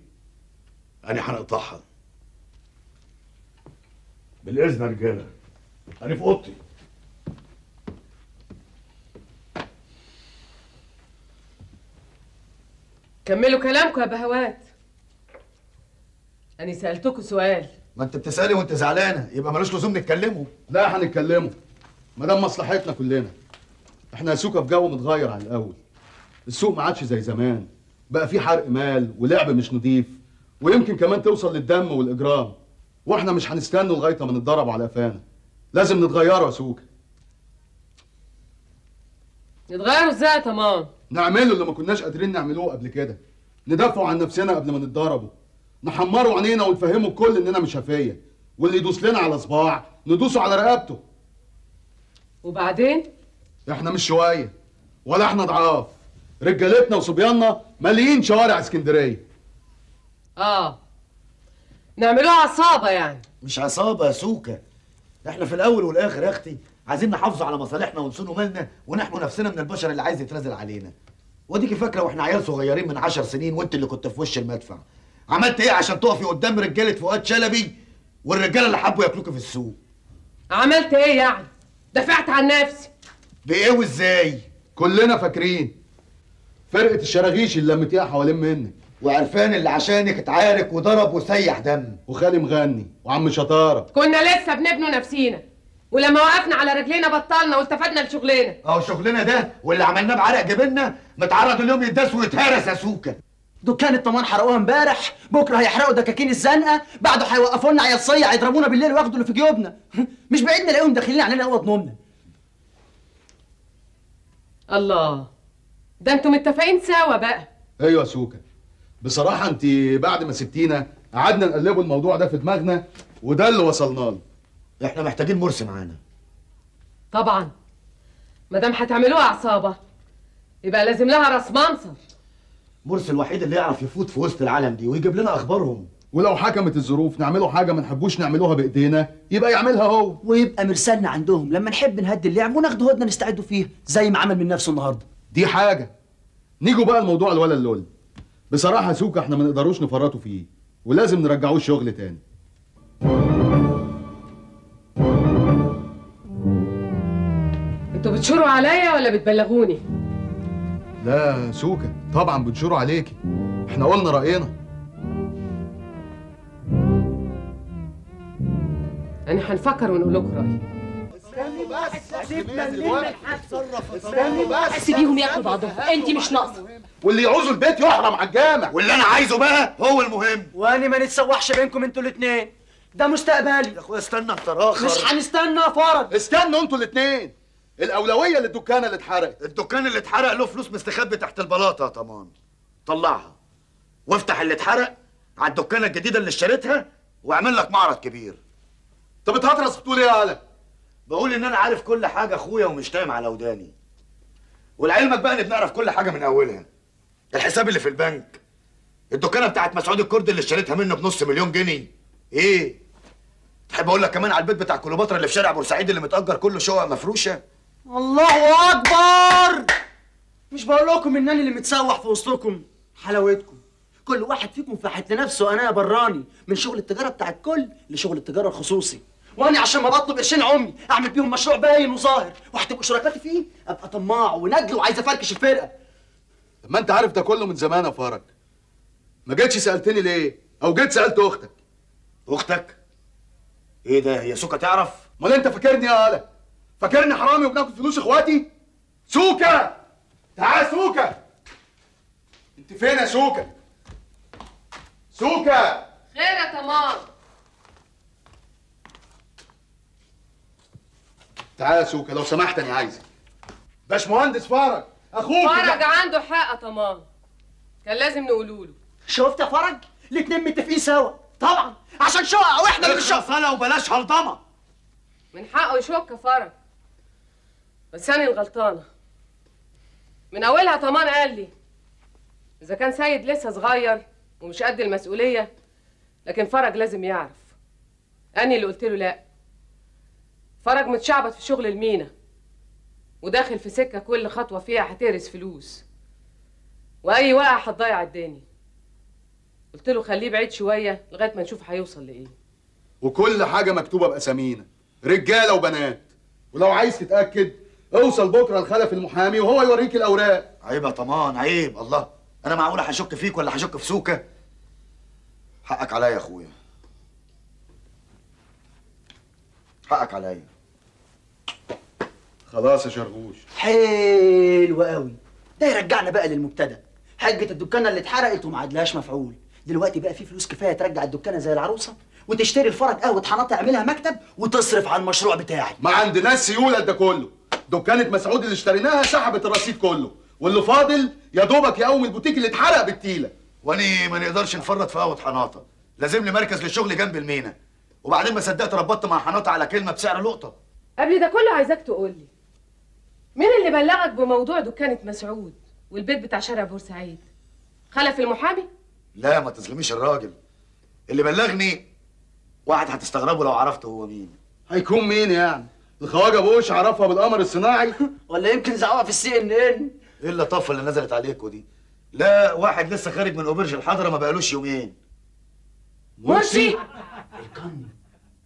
انا هنقطعها. بالاذن يا رجاله انا في اوضتي. كملوا كلامكم يا بهوات. انا سالتكم سؤال. ما انت بتسالي وانت زعلانه يبقى ملوش لزوم نتكلمه. لا هنتكلمه ما دام مصلحتنا كلنا. احنا يا سوكة في جو متغير عن الاول. السوق ما عادش زي زمان، بقى في حرق مال ولعب مش نضيف ويمكن كمان توصل للدم والاجرام. واحنا مش هنستنى لغايه ما نتدرب على قفانا. لازم نتغيروا يا سوكة. نتغيروا ازاي يا طمان؟ نعمله اللي ما كناش قادرين نعملوه قبل كده، ندافعوا عن نفسنا قبل ما نتضربوا، نحمروا عينينا ونفهموا الكل اننا مش هفيه، واللي يدوس لنا على صباع ندوسه على رقبته. وبعدين؟ احنا مش شويه ولا احنا ضعاف، رجالتنا وصبياننا ماليين شوارع اسكندريه. اه نعملوها عصابه يعني؟ مش عصابه يا سوكة، احنا في الاول والاخر يا اختي عايزين نحافظوا على مصالحنا ونصونوا مالنا ونحموا نفسنا من البشر اللي عايز يترازل علينا. واديكي فاكره واحنا عيال صغيرين من عشر سنين وانت اللي كنت في وش المدفع، عملت ايه عشان تقفي قدام رجاله فؤاد شلبي والرجاله اللي حبوا ياكلوكي في السوق؟ عملت ايه يعني؟ دفعت عن نفسي بايه وازاي؟ كلنا فاكرين فرقه الشراغيش اللي لمتيها حوالين منك، وعرفان اللي عشانك اتعارك وضرب وسيح دم، وخالي مغني وعم شطاره. كنا لسه بنبنوا نفسينا ولما وقفنا على رجلينا بطلنا والتفدنا لشغلنا. اهو شغلنا ده واللي عملناه بعرق جبيننا متعرض اليوم يتداس ويتهرس يا سوكة. دكان الطمان حرقوها امبارح، بكره هيحرقوا دكاكين الزنقه، بعده هيوقفوا لنا عيال صيع يضربونا بالليل وياخدوا اللي في جيوبنا. مش بعيد نلاقيهم داخلين علينا اوض نومنا. الله، ده انتوا متفقين سوا بقى؟ ايوه يا سوكة، بصراحه انت بعد ما سبتينا قعدنا نقلبوا الموضوع ده في دماغنا وده اللي وصلنا له. احنا محتاجين مرسي معانا. طبعا ما دام هتعملوها عصابه يبقى لازم لها راس منصب. مرسي الوحيد اللي يعرف يفوت في وسط العالم دي ويجيب لنا اخبارهم. ولو حكمت الظروف نعمله حاجه ما نحبوش نعملوها بايدينا يبقى يعملها هو، ويبقى مرسلنا عندهم لما نحب نهدي اللعب وناخد هدنه نستعدوا فيها زي ما عمل من نفسه النهارده. دي حاجه. نيجوا بقى لموضوع الولد اللول. بصراحه سوكة احنا ما نقدروش نفرطوا فيه ولازم نرجعوه الشغل تاني. انتوا بتشوروا عليا ولا بتبلغوني؟ لا سوكة طبعا بنشوروا عليكي، احنا قلنا راينا. يعني هنفكر ونقول لكم رايي. استنوا بس سيبنا نلم الحفله، استنوا بس سيبيهم ياكلوا بعضهم، انت مش ناقصه. واللي يعوزوا البيت يحرم على الجامع، واللي انا عايزه بقى هو المهم. واني ما نتسوحش بينكم انتوا الاثنين، ده مستقبلي. يا اخويا استنى انت راخر. مش هنستنى يا فرج. استنوا انتوا الاثنين. الاولويه للدكانه اللي اتحرقت. الدكان اللي اتحرق له فلوس مستخبي تحت البلاطه يا طمان، طلعها وافتح اللي اتحرق على الدكانه الجديده اللي اشتريتها واعمل لك معرض كبير. طب بتهطرس بتقول ايه يا علا؟ بقول ان انا عارف كل حاجه اخويا ومش تايم على وداني، ولعلمك بقى ان بنعرف كل حاجه من اولها. الحساب اللي في البنك، الدكانه بتاعت مسعود الكرد اللي اشتريتها منه بنص مليون جنيه. ايه تحب اقول لك كمان على البيت بتاع كليوباترا اللي في شارع بورسعيد اللي متاجر كله شقق مفروشه؟ الله اكبر. مش بقول لكم ان انا اللي متسوح في وسطكم. حلاوتكم كل واحد فيكم فاحت لنفسه انا براني من شغل التجاره بتاع الكل لشغل التجاره الخصوصي، وانا عشان ما بطلب قرشين عمي اعمل بيهم مشروع باين وظاهر وهتبقوا شركاتي فيه ابقى طماع ونجل وعايز افركش الفرقه. طب ما انت عارف ده كله من زمان يا فرج، ما جيتش سالتني ليه؟ او جيت سالت اختك. اختك؟ ايه ده هي سوكة تعرف؟ امال انت فاكرني يا هلا؟ فاكرني حرامي وبناخد فلوس اخواتي؟ سوكة تعال. سوكة انت فين يا سوكة؟ سوكة خير يا طمام؟ تعال يا سوكة لو سمحت انا عايزك. باشمهندس فرج اخوك فرج ده... عنده حق يا طمام، كان لازم نقوله له. شفت يا فرج؟ الاتنين متفقين سوا طبعا عشان شقه واحنا اللي بنشقها. صلاه وبلاش هلطمه. من حقه يشك يا فرج بس انا الغلطانه من اولها. طمان قال لي اذا كان سيد لسه صغير ومش قد المسؤوليه لكن فرج لازم يعرف. انا اللي قلت له لا، فرج متشعبط في شغل المينا وداخل في سكه كل خطوه فيها هتهرس فلوس واي وقعه هتضيع الدنيا. قلت له خليه بعيد شويه لغايه ما نشوف هيوصل لايه. وكل حاجه مكتوبه باسامينا رجاله وبنات، ولو عايز تتاكد اوصل بكره لخلف المحامي وهو يوريك الاوراق. عيب يا طمان عيب. الله انا معقوله هشك فيك ولا هشك في سوكة؟ حقك عليا يا اخويا، حقك عليا. خلاص يا شرغوش حلو قوي. ده يرجعنا بقى للمبتدا، حجه الدكانه اللي اتحرقت ومعادلهاش مفعول. دلوقتي بقى في فلوس كفايه ترجع الدكانه زي العروسه وتشتري الفرج قهوه حناطه اعملها مكتب وتصرف على المشروع بتاعي. ما عندناش سيوله ده كله. دكانه مسعود اللي اشتريناها سحبت الرصيد كله واللي فاضل يا دوبك يقوم البوتيك اللي اتحرق بالتيله. واني ما نقدرش نفرط في قهوه حناطه، لازم لي مركز للشغل جنب المينا. وبعدين ما صدقت ربطت مع حناطه على كلمه بسعر لقطه. قبل ده كله عايزاك تقول لي مين اللي بلغك بموضوع دكانه مسعود والبيت بتاع شارع بورسعيد؟ خلف المحامي؟ لا ما تظلميش الراجل. اللي بلغني واحد هتستغربوا لو عرفته هو مين. هيكون مين يعني؟ الخواجه بوش عرفها بالقمر الصناعي ولا يمكن زعقها في السي ان ان؟ ايه اللطافه اللي نزلت عليكوا دي؟ لا واحد لسه خارج من اوبرج الحضره ما بقالوش يومين. مرسي الكن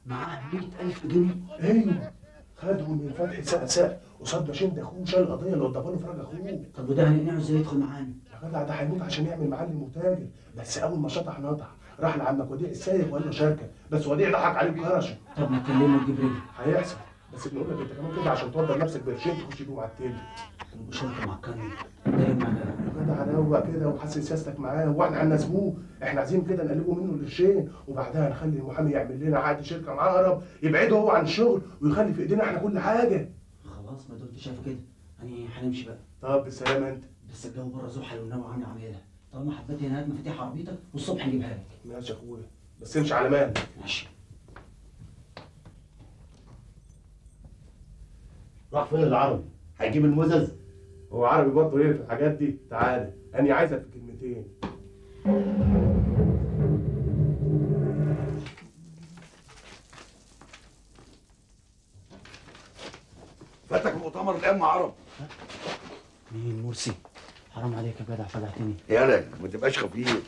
معاه مية ألف جنيه. ايه خدوا من فتحي ساسة قصاد باشمهندس اخوه شال قضيه اللي قدامه له فرج اخوه. طب وده هنقنعه ازاي يدخل معانا؟ يا جدع ده هيموت عشان يعمل معلم وتاجر، بس اول ما شطح نطح راح لعمك وديع السايق وقال له شركه، بس وديع ضحك عليه بكرشه. طب ما تكلمه وتجيب رجله هيحصل، بس بنقول لك انت كمان كده عشان توضب نفسك بقرشين تخش بيهم على التاني. وشنطه مع الكنب يا جدع روق كده وحسن سياستك معاه. واحنا هنسموه احنا عايزين كده نقلبه منه القرشين وبعدها نخلي المحامي يعمل لنا عقد شركه مع عقرب يبعده هو عن الشغل ويخلي في ايدينا احنا كل حاجه. خلاص ما دمت شايف كده يعني هنمشي بقى. طب بالسلامه انت. بس الجو بره زحل والنوع عامل عماله، طالما حبيت هناك مفاتيح عربيتك والصبح نجيبها لك. ماشي يا اخويا بس امشي على مهلك. ماشي. راح فين العربي؟ هتجيب المزز وعربي برضه ايه في الحاجات دي. تعالى انا عايزك في كلمتين. فاتك مؤتمر الام عرب. مين مرسي؟ حرام عليك يا جدع فلعتني. ياك ما تبقاش خفيف.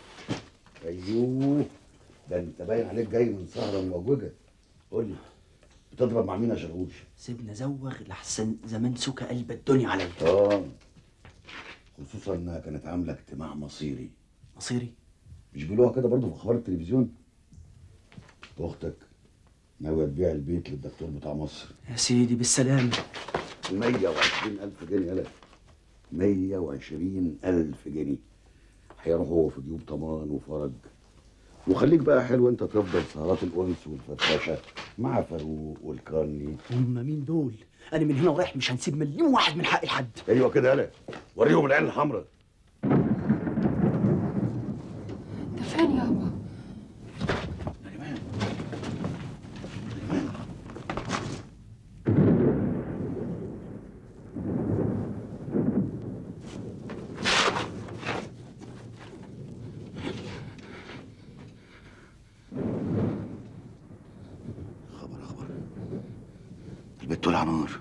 ايوه ده انت باين عليك جاي من سهره موجوجه. قول لي بتضرب مع مين يا شرقوش؟ سيبنا زوغ لحسن زمان سوكة قلب الدنيا عليا. اه خصوصا انها كانت عامله اجتماع مصيري. مصيري؟ مش بيقولوها كده برضه في اخبار التلفزيون؟ اختك ناويه تبيع البيت للدكتور بتاع مصر. يا سيدي بالسلامه. مية وعشرين ألف جنيه يالا. مية وعشرين ألف جنيه هيروحوا في جيوب طمان وفرج. وخليك بقى حلو انت تفضل سهرات الانس والفرفشه مع فاروق والكرني. هم مين دول؟ انا من هنا ورايح مش هنسيب مليون واحد من حق لحد. ايوه كده يالا، وريهم العين الحمراء. انت فين يابا؟ نريمان نريمان بتطلع على نار.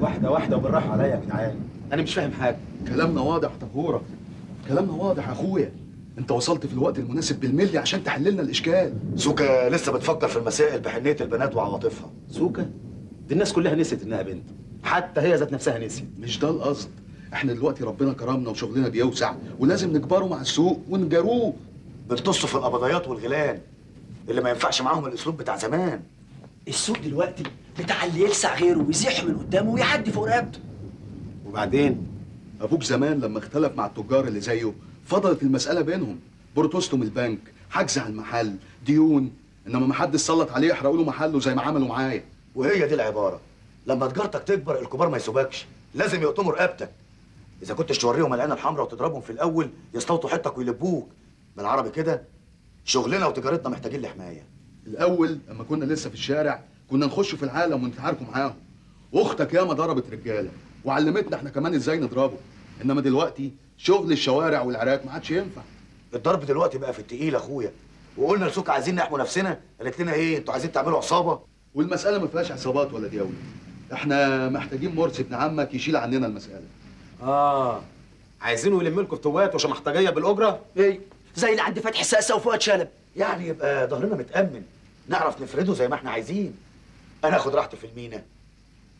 واحدة واحدة بالراحة عليا يا جدعان، أنا مش فاهم حاجة. كلامنا واضح طهورة، كلامنا واضح يا أخويا، أنت وصلت في الوقت المناسب بالملي عشان تحل لنا الإشكال. سوكة لسه بتفكر في المسائل بحنية البنات وعواطفها. سوكة؟ دي الناس كلها نسيت إنها بنت، حتى هي ذات نفسها نسيت. مش ده القصد، إحنا دلوقتي ربنا كرمنا وشغلنا بيوسع ولازم نكبره مع السوق ونجاروه. بنتصوا في القبضيات والغلان اللي ما ينفعش معاهم الأسلوب بتاع زمان. السوق دلوقتي بتاع اللي يلسع غيره ويزيح من قدامه ويعدي فوق رقبته. وبعدين ابوك زمان لما اختلف مع التجار اللي زيه فضلت المساله بينهم، بروتوستو من البنك، حجز على المحل، ديون، انما ما حدش سلط عليه يحرقوا له محله زي ما عملوا معايا. وهي دي العباره، لما تجارتك تكبر الكبار ما يسوبكش، لازم يقطموا رقبتك. اذا كنتش توريهم العين الحمراء وتضربهم في الاول يستوطوا حتتك ويلبوك. بالعربي كده شغلنا وتجارتنا محتاجين لحمايه. الاول اما كنا لسه في الشارع كنا نخش في العالم ونتعاركوا معاهم. اختك ياما ضربت رجاله وعلمتنا احنا كمان ازاي نضربه، انما دلوقتي شغل الشوارع والعراك ما عادش ينفع. الضرب دلوقتي بقى في التقيل يا اخويا، وقلنا لسوكة عايزين نحموا نفسنا، قالت لنا ايه؟ انتوا عايزين تعملوا عصابه؟ والمساله ما فيهاش عصابات ولا دياول، احنا محتاجين مرسي ابن عمك يشيل عننا المساله. اه عايزينه يلم لكم فتوات وشمحتجيه بالاجره؟ ايه زي اللي عند فتحي ساسة وفؤاد شلبي، يعني يبقى ظهرنا متامن نعرف نفرده زي ما احنا عايزين. انا اخد راحتي في المينا،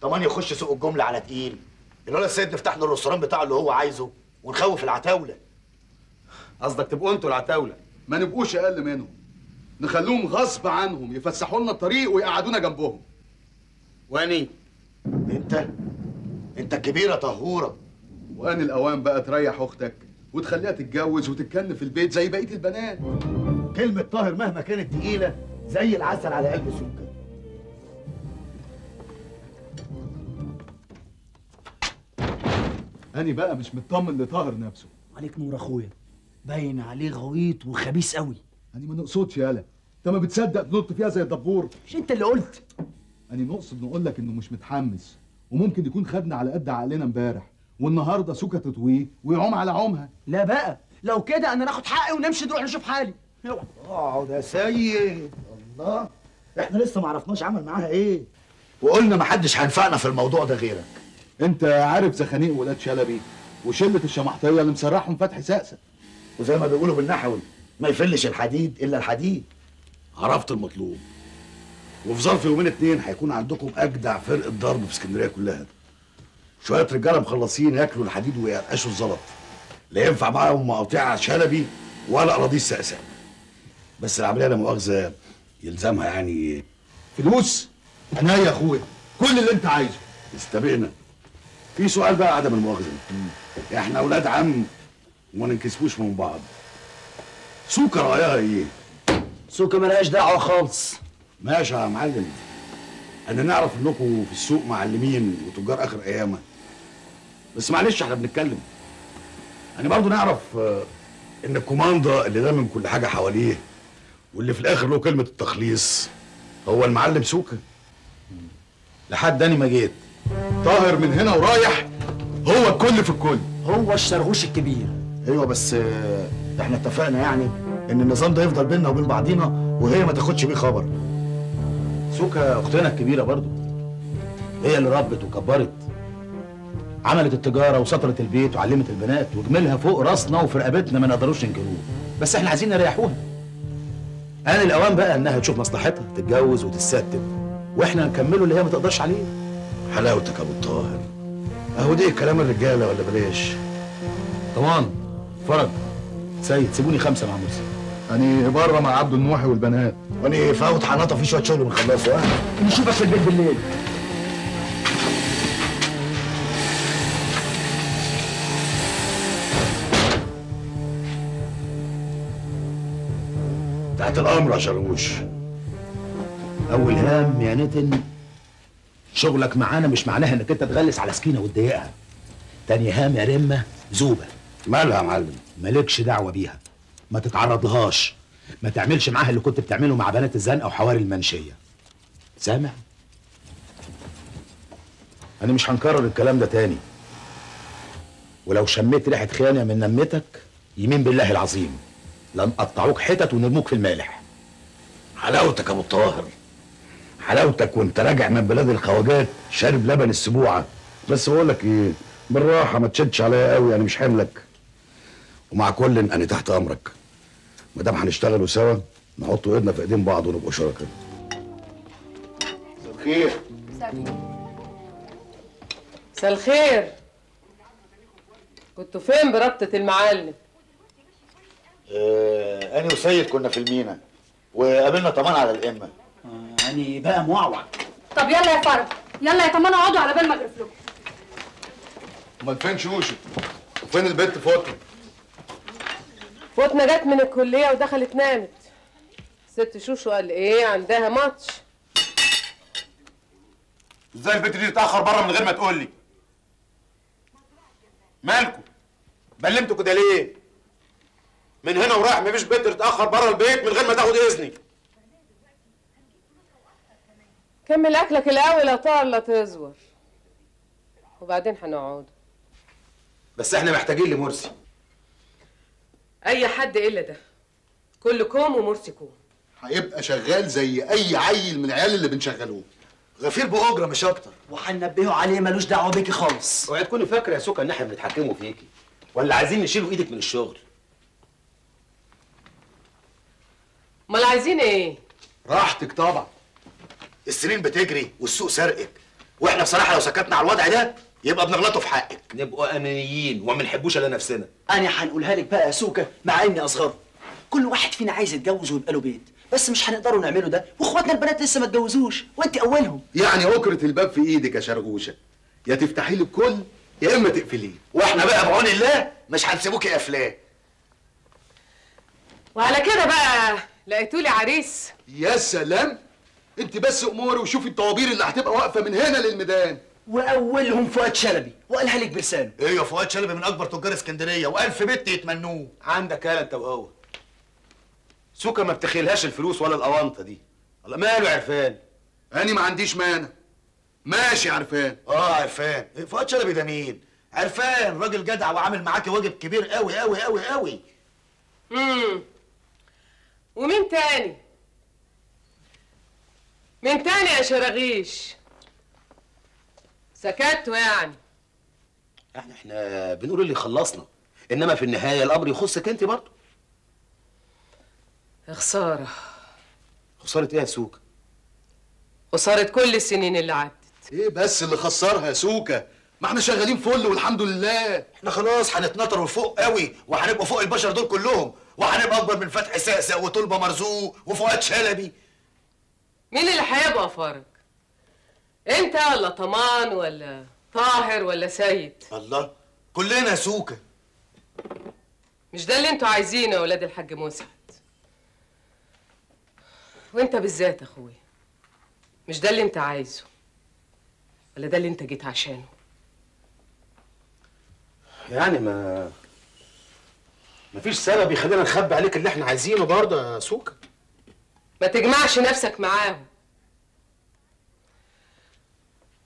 طمان يخش سوق الجمله على تقيل، الولد سيد نفتح له الرستوران بتاعه اللي هو عايزه ونخوف العتاوله. قصدك تبقوا انتوا العتاوله؟ ما نبقوش اقل منهم، نخلوهم غصب عنهم يفسحوا لنا الطريق ويقعدونا جنبهم. واني انت انت الكبيره طهوره. وان الاوان بقى تريح اختك وتخليها تتجوز وتتكنف في البيت زي بقيه البنات. كلمه طاهر مهما كانت تقيله زي العسل على قلب سوكة. أنا بقى مش مطمن لطاهر نفسه. عليك نور أخويا، باين عليه غويط وخبيث قوي. أنا ما نقصدش يالا، أنت ما بتصدق تنط فيها زي الدبور. مش أنت اللي قلت. أنا نقصد نقول لك إنه مش متحمس، وممكن يكون خدنا على قد عقلنا امبارح، والنهارده سوكة تطويه ويعوم على عومها. لا بقى، لو كده أنا ناخد حقي ونمشي نروح نشوف حالي. اوعى. اقعد يا سيد. الله، إحنا لسه ما عرفناش عمل معاها إيه. وقلنا ما حدش هينفعنا في الموضوع ده غيرك. انت عارف زخانيق ولاد شلبي وشله الشمحطيه اللي مسرحهم فتحي ساسة، وزي ما بيقولوا بالنحوي ما يفلش الحديد الا الحديد. عرفت المطلوب، وفي ظرف يومين اتنين هيكون عندكم اجدع فرقه ضرب في اسكندريه كلها. شويه رجاله مخلصين ياكلوا الحديد ويرقشوا الزلط، لا ينفع معاهم مقاطيع شلبي ولا اراضي الساسة. بس العمليه لا مؤاخذه يلزمها يعني فلوس؟ عينيا يا اخويا، كل اللي انت عايزه. استبقنا في سؤال بقى عدم المؤاخذه، احنا اولاد عم وما ننكسفوش من بعض. سوكة رايها ايه؟ سوكة مالهاش دعوه خالص. ماشي يا معلم، انا نعرف انكم في السوق معلمين وتجار اخر ايامه، بس معلش احنا بنتكلم يعني برضه نعرف ان الكوماندا اللي دايما كل حاجه حواليه واللي في الاخر له كلمه التخليص هو المعلم سوكة. لحد انا ما جيت طاهر من هنا ورايح هو الكل في الكل، هو الشرغوش الكبير. ايوه بس احنا اتفقنا يعني ان النظام ده يفضل بينا وبين بعضينا وهي ما تاخدش بيه خبر. سوكة اختنا الكبيره برضو، هي اللي ربت وكبرت، عملت التجاره وسطرت البيت وعلمت البنات، وجميلها فوق راسنا وفي رقبتنا ما نقدروش ننكروه، بس احنا عايزين نريحوها. انا الاوان بقى انها تشوف مصلحتها، تتجوز وتتستب واحنا نكمله اللي هي ما تقدرش عليه. حلاوتك يا ابو الطاهر، اهو ده كلام الرجاله ولا بلاش. طبعا فرج سيد سيبوني خمسه مع مرسي، أنا بره مع عبد النوح والبنات، وأنا فاوت حنطة في شوية شغل بنخلصه. ها نشوفك في البيت بالليل. تحت الأمر يا شرموش. أول هام يا نتن شغلك معانا مش معناها إنك أنت تغلس على سكينة وتضايقها. تاني هام يا رمة زوبة. مالها يا معلم؟ مالكش دعوة بيها، ما تتعرضلهاش، ما تعملش معاها اللي كنت بتعمله مع بنات الزنقه وحواري المنشيه. سامع؟ انا مش هنكرر الكلام ده تاني، ولو شميت ريحه خيانه من نمتك يمين بالله العظيم لن قطعوك حتت ونرموك في المالح. حلاوتك يا ابو الطاهر، حلاوتك وانت راجع من بلاد الخواجات شارب لبن السبوعه. بس بقول لك ايه، بالراحه ما تشدش عليا قوي، انا مش حملك. ومع كل إن انا تحت امرك، ما دام هنشتغلوا سوا نحطوا ايدنا في ايدين بعض ونبقوا شركاء. مساء الخير. مساء الخير. كنتوا فين بربطة المعلم؟ آه، انا وسيد كنا في المينا وقابلنا طمان على الامه. آه، انا بقى موعوع. طب يلا يا فرج، يلا يا طمان اقعدوا على بال ما اغرف لكم. امال فين شوشو؟ وفين البنت فوتنا؟ فوتنا جت من الكلية ودخلت نامت. ست شوشو قال ايه عندها ماتش. ازاي البنت دي تتأخر بره من غير ما تقول لي؟ مالكم؟ بلمتوا كده ليه؟ من هنا ورايح مفيش بنت تتأخر بره البيت من غير ما تاخد إذني. كمل أكلك الأول يا طار لا تزور، وبعدين هنقعد. بس احنا محتاجين لمرسي. اي حد الا ده، كلكم ومرسي كوم هيبقى شغال زي اي عيل من العيال اللي بنشغلوه، غفير باجره مش اكتر، وهننبهه عليه ملوش دعوه بيكي خالص. اوعي تكوني فاكره يا سوكة ان احنا بنتحكموا فيكي ولا عايزين نشيلوا ايدك من الشغل. امال عايزين ايه؟ راحتك طبعا، السنين بتجري والسوق سرقك، واحنا بصراحه لو سكتنا على الوضع ده يبقى بنغلطه في حقك، نبقوا انانيين وما بنحبوش الا نفسنا. انا هنقولها لك بقى يا سوكة مع اني اصغر، كل واحد فينا عايز يتجوز ويبقى له بيت، بس مش هنقدروا نعمله ده، واخواتنا البنات لسه ما اتجوزوش وانت اولهم. يعني عكرة الباب في ايدك يا شرغوشه، يا تفتحي لي الكل يا اما تقفليه، واحنا بقى بعون الله مش هنسيبوكي قافلاه. وعلى كده بقى لقيتولي عريس؟ يا سلام، انت بس اموري وشوفي الطوابير اللي هتبقى واقفه من هنا للميدان. واولهم فؤاد شلبي، وقالها لك بلسانه. ايه يا فؤاد شلبي من اكبر تجار اسكندريه والف بنت يتمنوه. عندك هاله انت وهو. سوكة ما بتخيلهاش الفلوس ولا الاونطه دي. الله ماله عرفان؟ انا ما عنديش مانع. ماشي عرفان. اه عرفان، فؤاد شلبي ده مين؟ عرفان راجل جدع وعامل معاكي واجب كبير قوي قوي قوي قوي. امم ومين تاني؟ مين تاني يا شراغيش؟ سكتوا يعني؟ احنا احنا بنقول اللي خلصنا، انما في النهايه الامر يخصك انت برضه. خساره. خساره ايه يا سوكة؟ خساره كل السنين اللي عدت. ايه بس اللي خسرها يا سوكة؟ ما احنا شغالين فل والحمد لله، احنا خلاص هنتنطر لفوق قوي وهنبقى فوق البشر دول كلهم، وهنبقى اكبر من فتحي ساسة وطلبه مرزوق وفؤاد شلبي. مين اللي هيبقى فرج؟ انت ولا طمان ولا طاهر ولا سيد؟ الله، كلنا سوكة. مش ده اللي انتوا عايزينه يا ولاد الحاج مسعد. وانت بالذات يا اخويا، مش ده اللي انت عايزه، ولا ده اللي انت جيت عشانه؟ يعني ما مفيش سبب يخلينا نخبي عليك اللي احنا عايزينه برضه يا سوكة. ما تجمعش نفسك معاهم.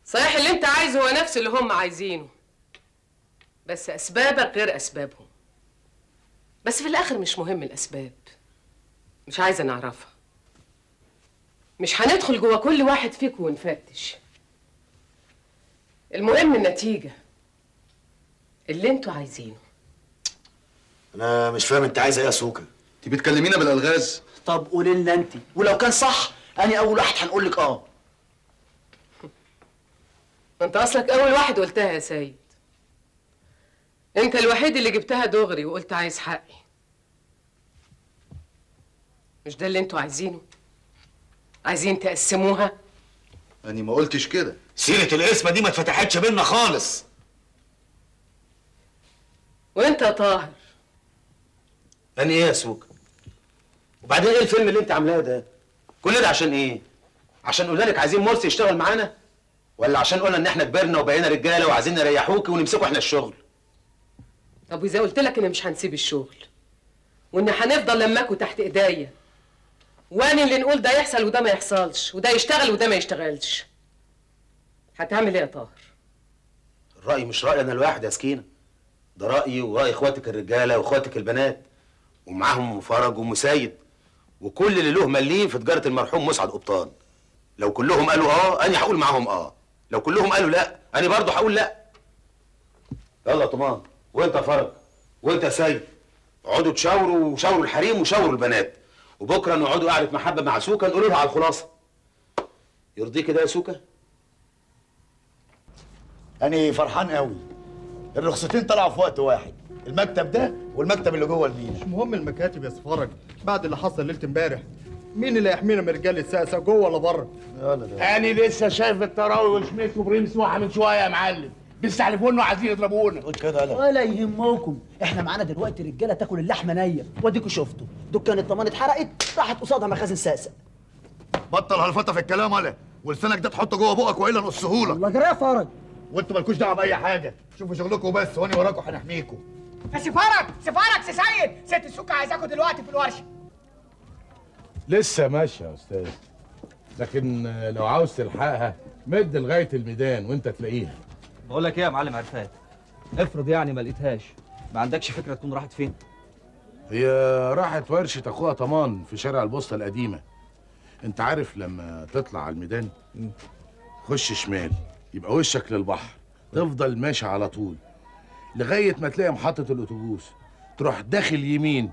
صحيح اللي انت عايزه هو نفس اللي هم عايزينه، بس اسبابك غير اسبابهم. بس في الاخر مش مهم الاسباب، مش عايزه نعرفها. مش هندخل جوا كل واحد فيكم ونفتش. المهم النتيجه اللي انتوا عايزينه. انا مش فاهم انت عايزه ايه يا سوكة؟ انت بتكلمينا بالالغاز؟ طب قولي لنا انت، ولو كان صح انا اول واحد هنقول لك اه. ما انت اصلك اول واحد قلتها يا سيد. انت الوحيد اللي جبتها دغري وقلت عايز حقي. مش ده اللي انتوا عايزينه؟ عايزين تقسموها؟ انا ما قلتش كده. سيرة القسمة دي ما اتفتحتش بينا خالص. وانت يا طاهر؟ انا ايه يا سوكة؟ وبعدين ايه الفيلم اللي انت عاملاه ده؟ كل ده عشان ايه؟ عشان قلنا لك عايزين مرسي يشتغل معانا؟ ولا عشان قلنا ان احنا كبرنا وبقينا رجاله وعايزين نريحوكي ونمسكوا احنا الشغل؟ طب واذا قلت لك ان مش هنسيب الشغل، وان هنفضل لماكوا تحت ايديا، وانا اللي نقول ده يحصل وده ما يحصلش، وده يشتغل وده ما يشتغلش، هتعمل ايه يا طاهر؟ الراي مش راي انا الواحد يا سكينه، ده رايي وراي اخواتك الرجاله واخواتك البنات، ومعاهم فرج ومسيد وكل اللي له مليم في تجاره المرحوم مسعد قبطان. لو كلهم قالوا اه انا هقول معاهم اه، لو كلهم قالوا لا انا برضه هقول لا. يلا يا طمام، وانت فرج، وانت سيد، اقعدوا تشاوروا وشاوروا الحريم وشاوروا البنات، وبكره نقعدوا قعده محبه مع سوكة نقول لها على الخلاصه. يرضيك كده يا سوكة؟ انا فرحان قوي، الرخصتين طلعوا في وقت واحد، المكتب ده والمكتب اللي جوه المينا. مش مهم المكاتب يا سفرج بعد اللي حصل ليله امبارح. مين اللي يحمينا من رجال الساسه جوه ولا بره؟ انا لسه شايف التراوي والشميس وابراهيم سموحه من شويه يا معلم، بيستحلفوا لنا وعايزين يضربونا. قول كده يلا. ولا يهمكم، احنا معانا دلوقتي رجاله تاكل اللحمه نيه، واديكوا شفتوا، دكان الطمان اتحرقت راحت قصادها مخازن ساسه. بطل هلفتة في الكلام ولا، ولسانك ده تحطه جوه بقك والا نقصهولك. الله جرى يا فرج. وانتوا مالكوش دعوه باي حاجه، شوفوا شغلكم بس وانا وراكم هنحميكم. يا سفرج سفرج سي سيد، ست السوكة عايزاكوا دلوقتي في الورشه. لسه ماشيه يا استاذ، لكن لو عاوز تلحقها مد لغايه الميدان وانت تلاقيها. بقول لك ايه يا معلم عرفات، افرض يعني ما لقيتهاش، ما عندكش فكره تكون راحت فين؟ هي راحت ورشه اخوها طمان في شارع البوسطه القديمه. انت عارف لما تطلع على الميدان خش شمال يبقى وشك للبحر، تفضل ماشي على طول لغايه ما تلاقي محطه الاتوبيس، تروح داخل يمين.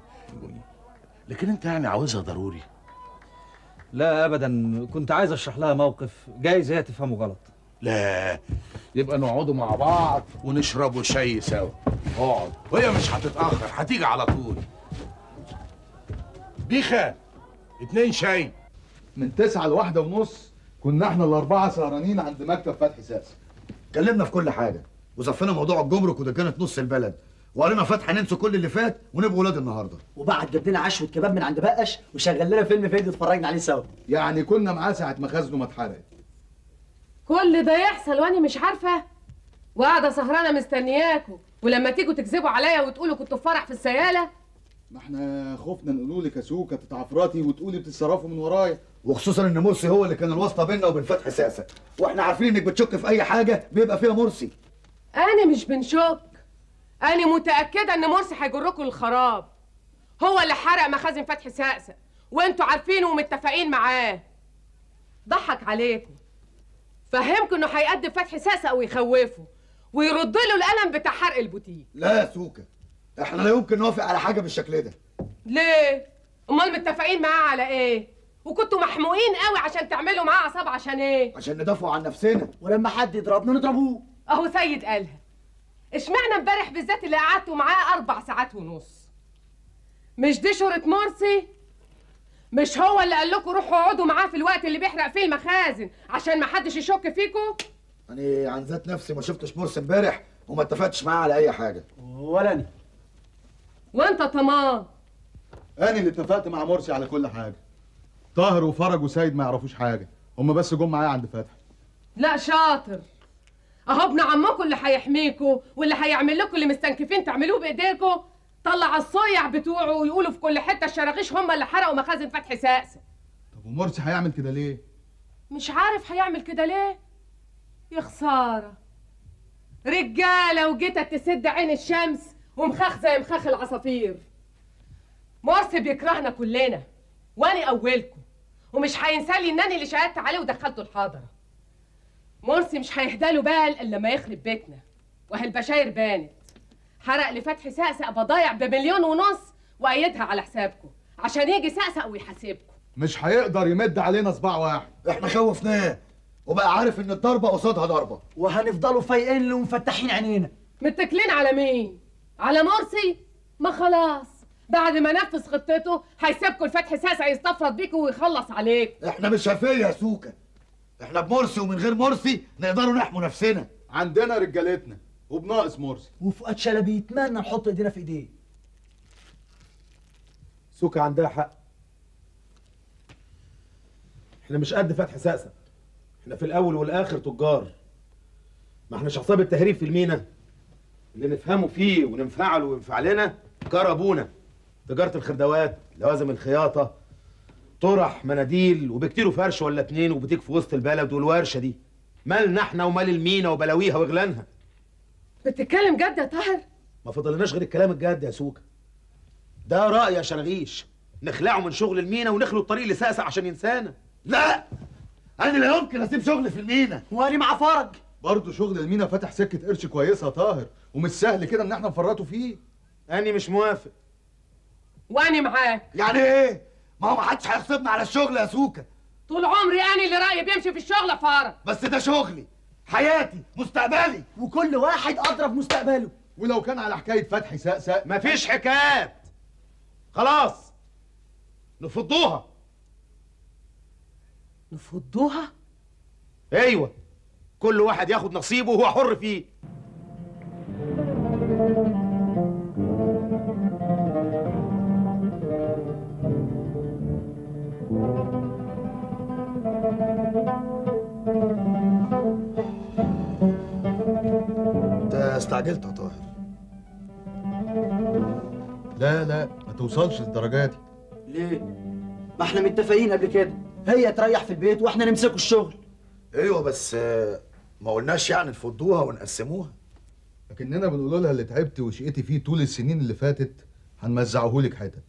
لكن انت يعني عاوزها ضروري؟ لا ابدا، كنت عايز اشرح لها موقف جايز هي تفهمه غلط. لا يبقى نقعدوا مع بعض ونشربوا شاي سوا. اقعد، وهي مش هتتاخر، هتيجي على طول. بيخه اتنين شاي. من تسعه لواحده ونص كنا احنا الاربعه سهرانين عند مكتب فتحي ساسة، اتكلمنا في كل حاجه وصفينا موضوع الجمرك وده كانت نص البلد، وقالنا فتحي ننسى كل اللي فات ونبقى ولاد النهارده. وبعد جاب لنا عشوه كباب من عند بقش وشغل لنا فيلم فيديو اتفرجنا عليه سوا. يعني كنا معاه ساعه ما خزنه ما اتحرقت. كل ده يحصل وانا مش عارفه، وقاعده سهرانه مستنياكوا، ولما تيجوا تكذبوا عليا وتقولوا كنتوا في فرح في السياله. ما احنا خفنا نقولوا لك يا سوكة تتعفراتي وتقولي بتتصرفوا من ورايا، وخصوصا ان مرسي هو اللي كان الواسطه بيننا وبين فتحي ساسة، واحنا عارفين انك بتشك في اي حاجه بيبقى فيها مرسي. انا مش بنشك، انا متاكده ان مرسي هيجركوا للخراب، هو اللي حرق مخازن فتحي ساسة وانتوا عارفين ومتفقين معاه. ضحك عليكم، فهمكم انه هيقدم فتحي ساسة ويخوفه ويرد له القلم بتاع حرق البوتيك. لا يا سوكة، احنا لا يمكن نوافق على حاجه بالشكل ده. ليه؟ امال متفقين معاه على ايه؟ وكنتوا محموقين قوي عشان تعملوا معاه عصابه عشان ايه؟ عشان ندافعوا عن نفسنا، ولما حد يضربنا نضربوه. اهو سيد قالها. اشمعنى امبارح بالذات اللي قعدتوا معاه اربع ساعات ونص؟ مش دي شورة مرسي؟ مش هو اللي قال لكم روحوا اقعدوا معاه في الوقت اللي بيحرق فيه المخازن عشان ما حدش يشك فيكم؟ انا عن ذات نفسي ما شفتش مرسي امبارح وما اتفقتش معاه على اي حاجه. ولا انا. وانت طمام؟ انا اللي اتفقت مع مرسي على كل حاجه. طاهر وفرج وسيد ما يعرفوش حاجه، هم بس جم معايا عند فتحي. لا شاطر. اهو ابن عمكم اللي هيحميكم واللي هيعمل لكم اللي مستنكفين تعملوه بايديكم. طلع الصيع بتوعه ويقولوا في كل حته الشراغيش هم اللي حرقوا مخازن فتحي ساسة. طب ومرسي هيعمل كده ليه؟ مش عارف هيعمل كده ليه؟ يا خساره. رجاله وجتت تسد عين الشمس ومخاخ زي مخاخ العصافير. مرسي بيكرهنا كلنا وانا اولكم، ومش هينسالي ان انا اللي شهدت عليه ودخلته الحاضره. مرسي مش هيهداله بال الا لما يخرب بيتنا، وهالبشاير بانت. حرق لفتحي ساسة بضايع بمليون ونص وايدها على حسابكم عشان يجي ساسة ويحاسبكم. مش هيقدر يمد علينا صباع واحد، احنا خوفناه وبقى عارف ان الضربه قصادها ضربه، وهنفضلوا فايقين له ومفتحين عينينا. متكلين على مين؟ على مرسي؟ ما خلاص بعد ما نفذ خطته هيسيبكم لفتحي ساسة يستفرد بيكم ويخلص عليكم. احنا مش شافيه يا سوكة، احنا بمرسي ومن غير مرسي نقدروا نحموا نفسنا، عندنا رجالتنا وبناقص مرسي. وفؤاد شلبي يتمنى نحط ايدينا في ايديه. سوكة عندها حق، احنا مش قد فتحي ساسة، احنا في الاول والاخر تجار، ما احناش عصابة التهريب في المينا اللي نفهمه فيه وننفعله وينفعلنا جار ابونا. تجارة الخردوات، لوازم الخياطة، طرح، مناديل، وبكتير فرش ولا اتنين وبوتيك في وسط البلد والورشة دي، مالنا احنا ومال المينا وبلاويها وغلانها. بتتكلم جد يا طاهر؟ ما فضلناش غير الكلام الجد يا سوكة. ده رأي يا شرغيش، نخلعه من شغل المينا ونخلو الطريق لساسة عشان ينسانا. لا انا لا يمكن اسيب شغل في المينا. وانا مع فرج برضه، شغل المينا فتح سكة قرش كويسة يا طاهر، ومش سهل كده ان احنا نفرطوا فيه. انا مش موافق. وانا معاك. يعني ايه؟ ما هو ما حدش هيغصبنا على الشغل يا سوكة. طول عمري انا اللي رايي بيمشي في الشغل يا فرج. بس ده شغلي، حياتي، مستقبلي، وكل واحد أضرب مستقبله. ولو كان على حكاية فتحي ساسة مفيش حكايات، خلاص نفضوها. نفضوها؟ أيوة، كل واحد ياخد نصيبه وهو حر فيه. استعجلت يا طاهر. لا لا ما توصلش للدرجه دي. ليه؟ ما احنا متفقين قبل كده، هي تريح في البيت واحنا نمسكوا الشغل. ايوه بس ما قلناش يعني نفضوها ونقسموها، لكننا بنقول لها اللي تعبت وشقيتي فيه طول السنين اللي فاتت هنمزعهولك حتت.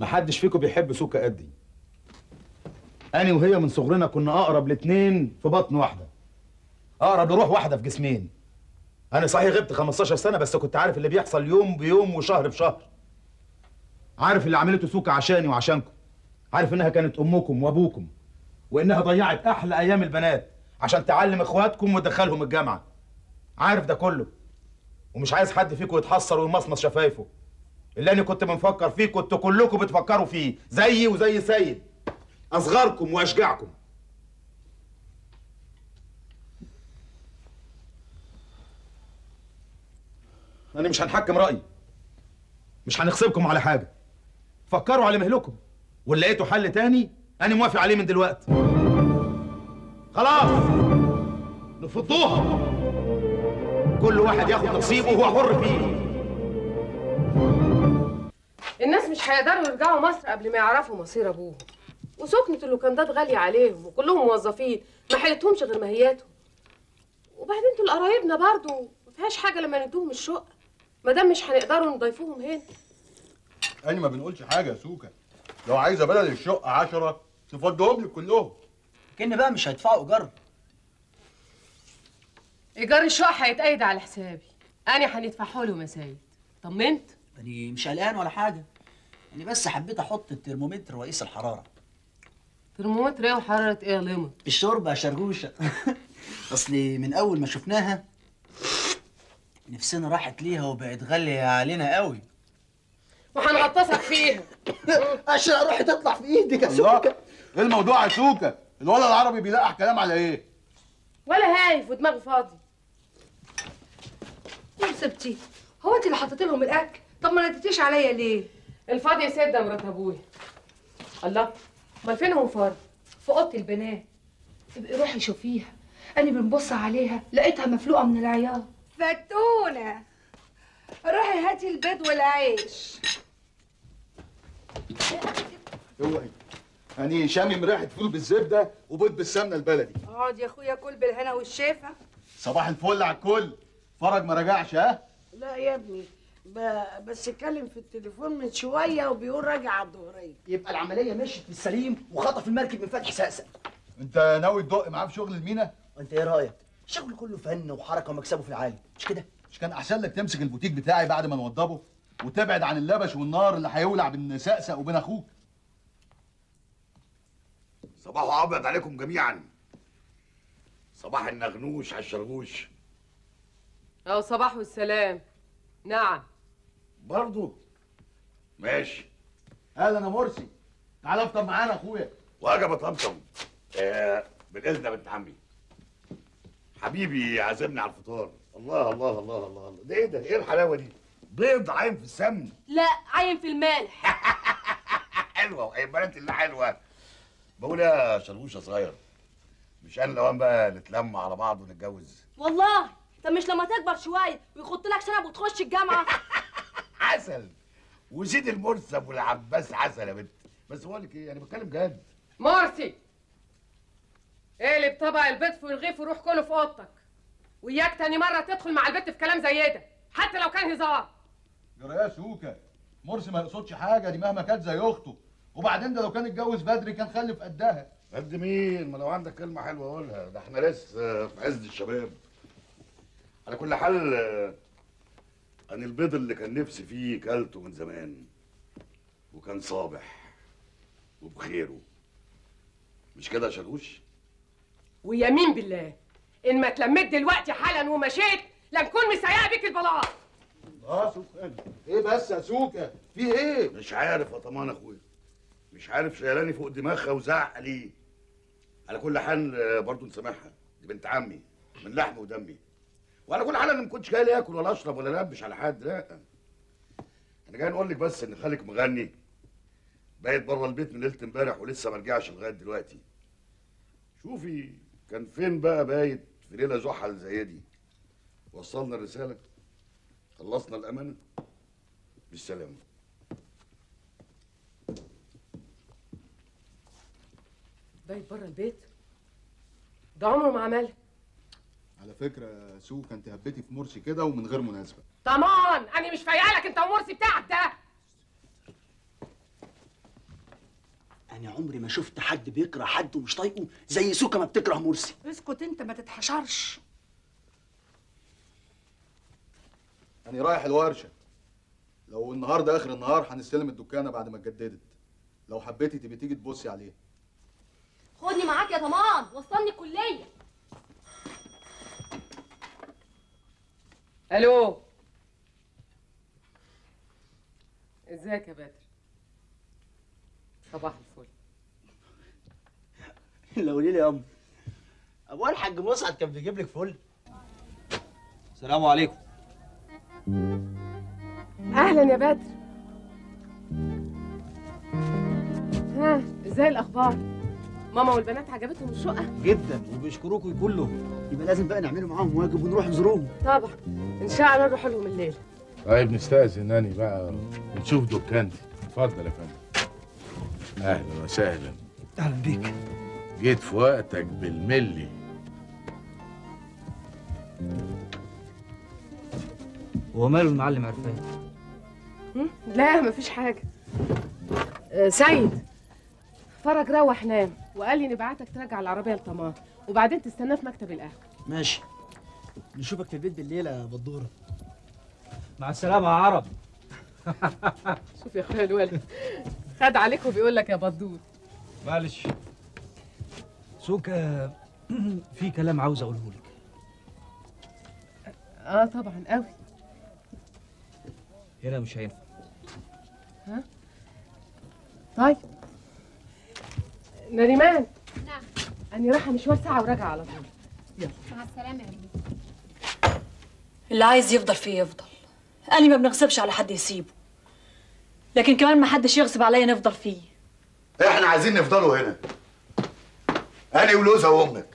ما حدش فيكم بيحب سوكة قدي. انا وهي من صغرنا كنا اقرب لاتنين في بطن واحده، اقرب لروح واحده في جسمين. أنا صحيح غبت خمستاشر سنة بس كنت عارف اللي بيحصل يوم بيوم وشهر بشهر. عارف اللي عملته سوكة عشاني وعشانكم، عارف إنها كانت أمكم وأبوكم، وإنها ضيعت أحلى أيام البنات عشان تعلم إخواتكم وتدخلهم الجامعة. عارف ده كله، ومش عايز حد فيكم يتحسر ويمصمص شفايفه. اللي أنا كنت بنفكر فيه كنتوا كلكم بتفكروا فيه، زيي وزي سيد، أصغركم وأشجعكم. أنا مش هنحكم رأيي، مش هنخصبكم على حاجة، فكروا على مهلكم، واللي لقيتوا حل تاني أنا موافق عليه من دلوقتي. خلاص نفضوها، كل واحد ياخد نصيبه وهو حر فيه. الناس مش هيقدروا يرجعوا مصر قبل ما يعرفوا مصير أبوهم، وسكنة اللوكندات غالية عليهم وكلهم موظفين ما حيلتهمش غير ماهياتهم. وبعدين انتوا لقرايبنا برضه ما فيهاش حاجة لما ندوهم الشقة، ما دام مش هنقدروا نضيفوهم هنا. انا ما بنقولش حاجه يا سوكة، لو عايزه بدل الشقه عشرة تفضهم لي كلهم، لكن بقى مش هيدفعوا ايجار. ايجار الشقه هيتقيد على حسابي، انا هندفعه لهم يا سيد. طمنت؟ انا مش قلقان ولا حاجه، انا بس حبيت احط الترمومتر واقيس الحراره. ترمومتر ايه وحراره ايه يا لمط؟ الشوربه يا شرجوشه. اصلي من اول ما شفناها نفسنا راحت ليها وبقت غالية علينا قوي. وهنغطسك فيها. اشرق روحي تطلع في ايدك يا سوكة. ايه الموضوع يا سوكة؟ الولد العربي بيلقح كلام على ايه؟ ولا هايف ودماغه فاضي. مصيبتي، هو انت اللي حطيت لهم الاكل؟ طب ما رديتيش عليا ليه؟ الفاضي يا سيد ده مرات ابويا. الله، امال فينهم فرج؟ في اوضه البنات. ابقي روحي شوفيها، انا بنبص عليها لقيتها مفلوقه من العيال. فتونة، روحي هاتي البيض والعيش. هو ايه؟ يعني شامم ريحه فول بالزبده وبيض بالسمنه البلدي. اقعد يا اخويا كل بالهنا والشفا. صباح الفل على الكل. فرج ما رجعش ها؟ لا يا ابني، بس اتكلم في التليفون من شويه وبيقول راجع على الظهريه. يبقى العمليه مشيت بالسليم وخطف المركب من فتحي ساسة. انت ناوي تدق معاه في شغل المينا؟ انت ايه رايك؟ شغل كله فن وحركه ومكسبه في العالي، مش كده؟ مش كان احسن لك تمسك البوتيك بتاعي بعد ما نوضبه وتبعد عن اللبش والنار اللي هيولع بين ساسة وبين اخوك؟ صباح ابيض عليكم جميعا. صباح النغنوش على الشرغوش. اه صباح والسلام. نعم برضو ماشي. هلا انا مرسي، تعال افطر معانا اخويا. واجب اطمطم. آه بالاذن يا بنت عمي. حبيبي عازمني على الفطار. الله الله الله الله الله، ده ايه ده؟ ايه الحلاوه دي؟ بيض عايم في السمن؟ لا عايم في المالح. حلوه وهي بنت اللي حلوه. بقول يا شرغوش يا صغير، مش انا لوان بقى نتلم على بعض ونتجوز؟ والله طب مش لما تكبر شويه ويخط لك شنب وتخش الجامعه؟ عسل وزيد المرسب والعباس عسل يا بنت. بس بقول لك ايه، انا بتكلم جد. مرسي اقلب طبق البيض في الرغيف وروح كله في اوضتك، وياك تاني مره تدخل مع البت في كلام زي ده حتى لو كان هزار. يا يا سوكة، مرسي ما يقصدش حاجه، دي مهما كانت زي اخته. وبعدين ده لو كان اتجوز بدري كان خلف قدها. قد مين؟ ما لو عندك كلمه حلوه قولها، ده احنا لسه في عز الشباب. على كل حال انا البيض اللي كان نفسي فيه كلته من زمان، وكان صابح وبخيره، مش كده يا شرغوش؟ ويمين بالله ان ما اتلميت دلوقتي حالا ومشيت لنكون مسيئه بيك البلاط. اه ايه بس يا سوكة، في ايه؟ مش عارف يا طمان اخويا، مش عارف شايلاني فوق دماغها وزعق ليه. على كل حال برضه نسامحها، دي بنت عمي من لحمي ودمي. وعلى كل حال انا ما كنتش جاي لا اكل ولا اشرب ولا انبش على حد، لا انا جاي نقول لك بس ان خالك مغني بقيت بره البيت من ليله امبارح ولسه ما رجعش لغايه دلوقتي. شوفي كان فين بقى، بايت في ليله زحل زي دي. وصلنا الرساله، خلصنا الامانه، بالسلامه. بايت بره البيت؟ ده عمره ما عملها. على فكرة سوكة انت هبتي في مرسي كده ومن غير مناسبة. طمان انا مش فايقالك انت ومرسي بتاعك ده. انا عمري ما شفت حد بيكره حد ومش طايقه زي سوكة ما بتكره مرسي. اسكت انت ما تتحشرش. انا رايح الورشة، لو النهارده اخر النهار هنستلم الدكانة بعد ما اتجددت. لو حبيتي تبقي تيجي تبصي عليها. خدني معاك يا طمان، وصلني الكلية. الو، ازيك يا بدر؟ صباح الفل. لو ليلي يا ام ابو الحاج مسعد كان بيجيب لك فل. السلام عليكم. اهلا يا بدر. ها ازاي الاخبار؟ ماما والبنات عجبتهم الشقه جدا وبيشكروكوا كلهم. يبقى لازم بقى نعملوا معاهم واجب ونروح نزورهم. طبعا ان شاء الله نروح لهم الليله. طيب نستأذن اناني بقى ونشوف دكانتي. اتفضل يا فندم. اهلا وسهلا. اهلا بيك. جيت في وقتك بالملي. هو ماله المعلم عرفان؟ لا مفيش حاجه. أه سيد، فرج روح نام وقال لي نبعتك ترجع العربيه لطمام وبعدين تستناه في مكتب القهوه. ماشي، نشوفك في البيت بالليله يا بدوره. مع السلامه يا عرب. شوف يا اخويا الولد خد عليك وبيقول لك يا بدور. معلش سوكة، في كلام عاوز اقوله لك. اه طبعا قوي. هنا مش هينفع. ها؟ طيب نريمان. نعم. أنا رايحة مشوار ساعة وراجعة على طول. يلا. مع السلامة يا بنتي. اللي عايز يفضل فيه يفضل. أنا ما بنغصبش على حد يسيبه. لكن كمان ما حدش يغصب عليا نفضل فيه. إحنا عايزين نفضلوا هنا. أنا ولوزة وأمك.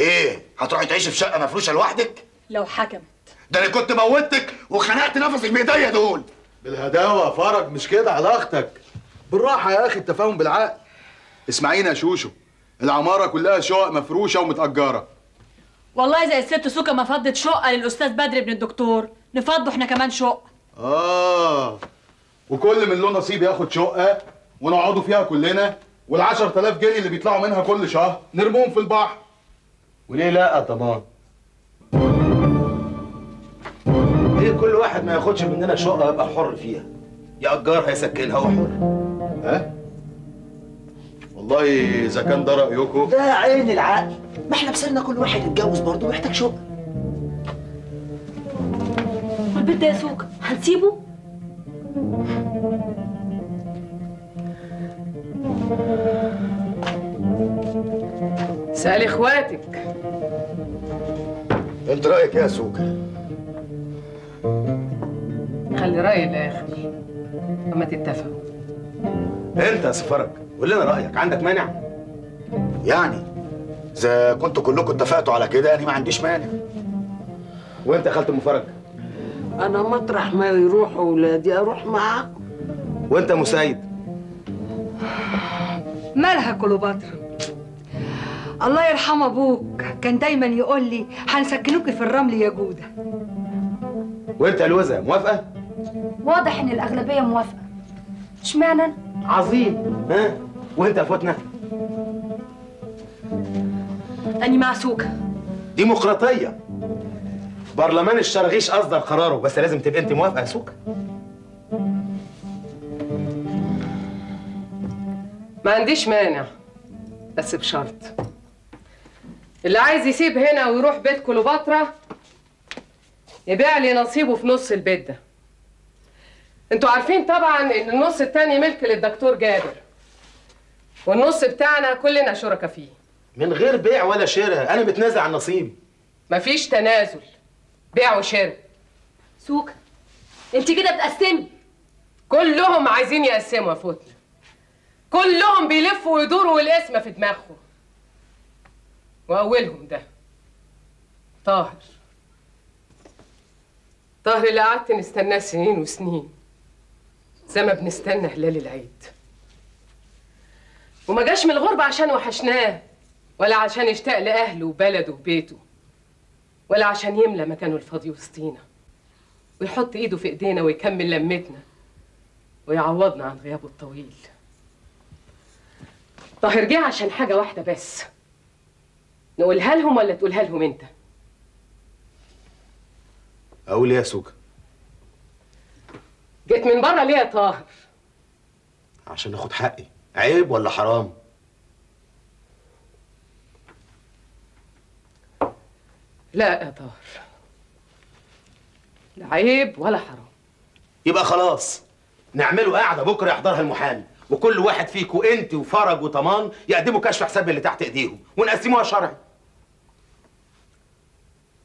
إيه؟ هتروحي تعيشي في شقة مفروشة لوحدك؟ لو حكمت. ده أنا كنت موتك وخنقت نفسك بإيديا دول. بالهداوة يا فرج، مش كده على أختك. بالراحة يا أخي، التفاهم بالعقل. اسمعينا يا شوشو، العمارة كلها شقق مفروشة ومتأجرة. والله زي الست سوكة ما فضت شقة للأستاذ بدر ابن الدكتور، نفضوا إحنا كمان شقة. آه، وكل من له نصيب ياخد شقة ونقعدوا فيها كلنا، والعشرة آلاف جنيه اللي بيطلعوا منها كل شهر نرموهم في البحر. وليه لأ طبعا؟ ليه كل واحد ما ياخدش مننا شقة يبقى حر فيها؟ يأجرها يسكنها وحر. ها؟ والله اذا كان ده رايكم ده عين العقل، ما احنا بسالنا كل واحد يتجوز برضه محتاج شقه. والبيت ده يا سوكة هنسيبه؟ سأل اخواتك. انت رايك ايه يا سوكة؟ خلي رايي للاخر اما تتفقوا. انت يا سفرك قول لنا رايك، عندك مانع؟ يعني اذا كنتوا كلكم اتفقتوا على كده انا ما عنديش مانع. وانت يا خالة ام فرج؟ انا مطرح ما يروحوا ولادي اروح معاهم. وانت يا ام سيد؟ مالها كليوباترا؟ الله يرحم ابوك كان دايما يقول لي هنسكنوكي في الرمل يا جوده. وانت يا لوزة موافقه؟ واضح ان الاغلبيه موافقه. اشمعنى انا؟ عظيم. ها وانت يا فوتنا؟ أني مع سوكة. ديمقراطية. برلمان الشرغيش أصدر قراره، بس لازم تبقى أنت موافقة يا سوكة. ما عنديش مانع، بس بشرط اللي عايز يسيب هنا ويروح بيت كليوباترا يبيع لي نصيبه في نص البيت ده. انتوا عارفين طبعا ان النص التاني ملك للدكتور جابر، والنص بتاعنا كلنا شركاء فيه من غير بيع ولا شراء. انا متنازل عن نصيبي. مفيش تنازل، بيع وشراء. سوكة انت كده بتقسمي. كلهم عايزين يقسموا يا فوتنا، كلهم بيلفوا ويدوروا والاسم في دماغهم. واولهم ده طاهر. طاهر اللي قعدت نستناه سنين وسنين زي ما بنستنى هلال العيد، وما جاش من الغربة عشان وحشناه، ولا عشان يشتاق لأهله وبلده وبيته، ولا عشان يملى مكانه الفاضي وسطينا ويحط إيده في إيدينا ويكمل لمتنا ويعوضنا عن غيابه الطويل. طاهر جه عشان حاجة واحدة بس. نقولها لهم ولا تقولها لهم أنت؟ أقول إيه يا سوكة؟ جيت من بره ليه يا طاهر؟ عشان اخد حقي. عيب ولا حرام؟ لا يا طاهر، لا عيب ولا حرام. يبقى خلاص نعمله قاعده بكره يحضرها المحامي، وكل واحد فيكم انت وفرج وطمان يقدموا كشف حساب اللي تحت ايديهم ونقسموها شرعي.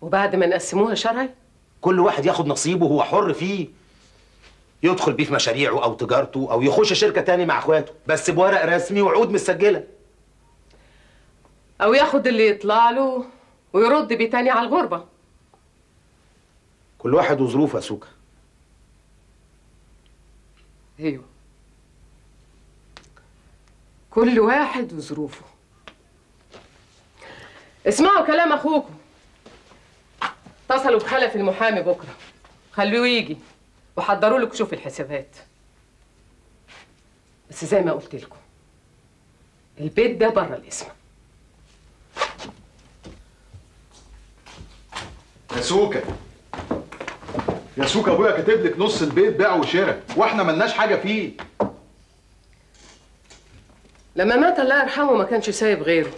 وبعد ما نقسموها شرعي كل واحد ياخد نصيبه وهو حر فيه، يدخل بيه في مشاريعه او تجارته او يخش شركه تاني مع اخواته، بس بورق رسمي وعقود متسجله. او ياخد اللي يطلع له ويرد بيه تاني على الغربه. كل واحد وظروفه يا سوكة. ايوه كل واحد وظروفه. اسمعوا كلام اخوكم. اتصلوا بخلف المحامي بكره، خلوه يجي وحضروا لك شوف الحسابات. بس زي ما قلت لكم البيت ده بره الاسم. يا سوكة يا سوكة ابويا كاتب لك نص البيت بيع وشراء واحنا ملناش حاجه فيه. لما مات الله يرحمه ما كانش سايب غيره،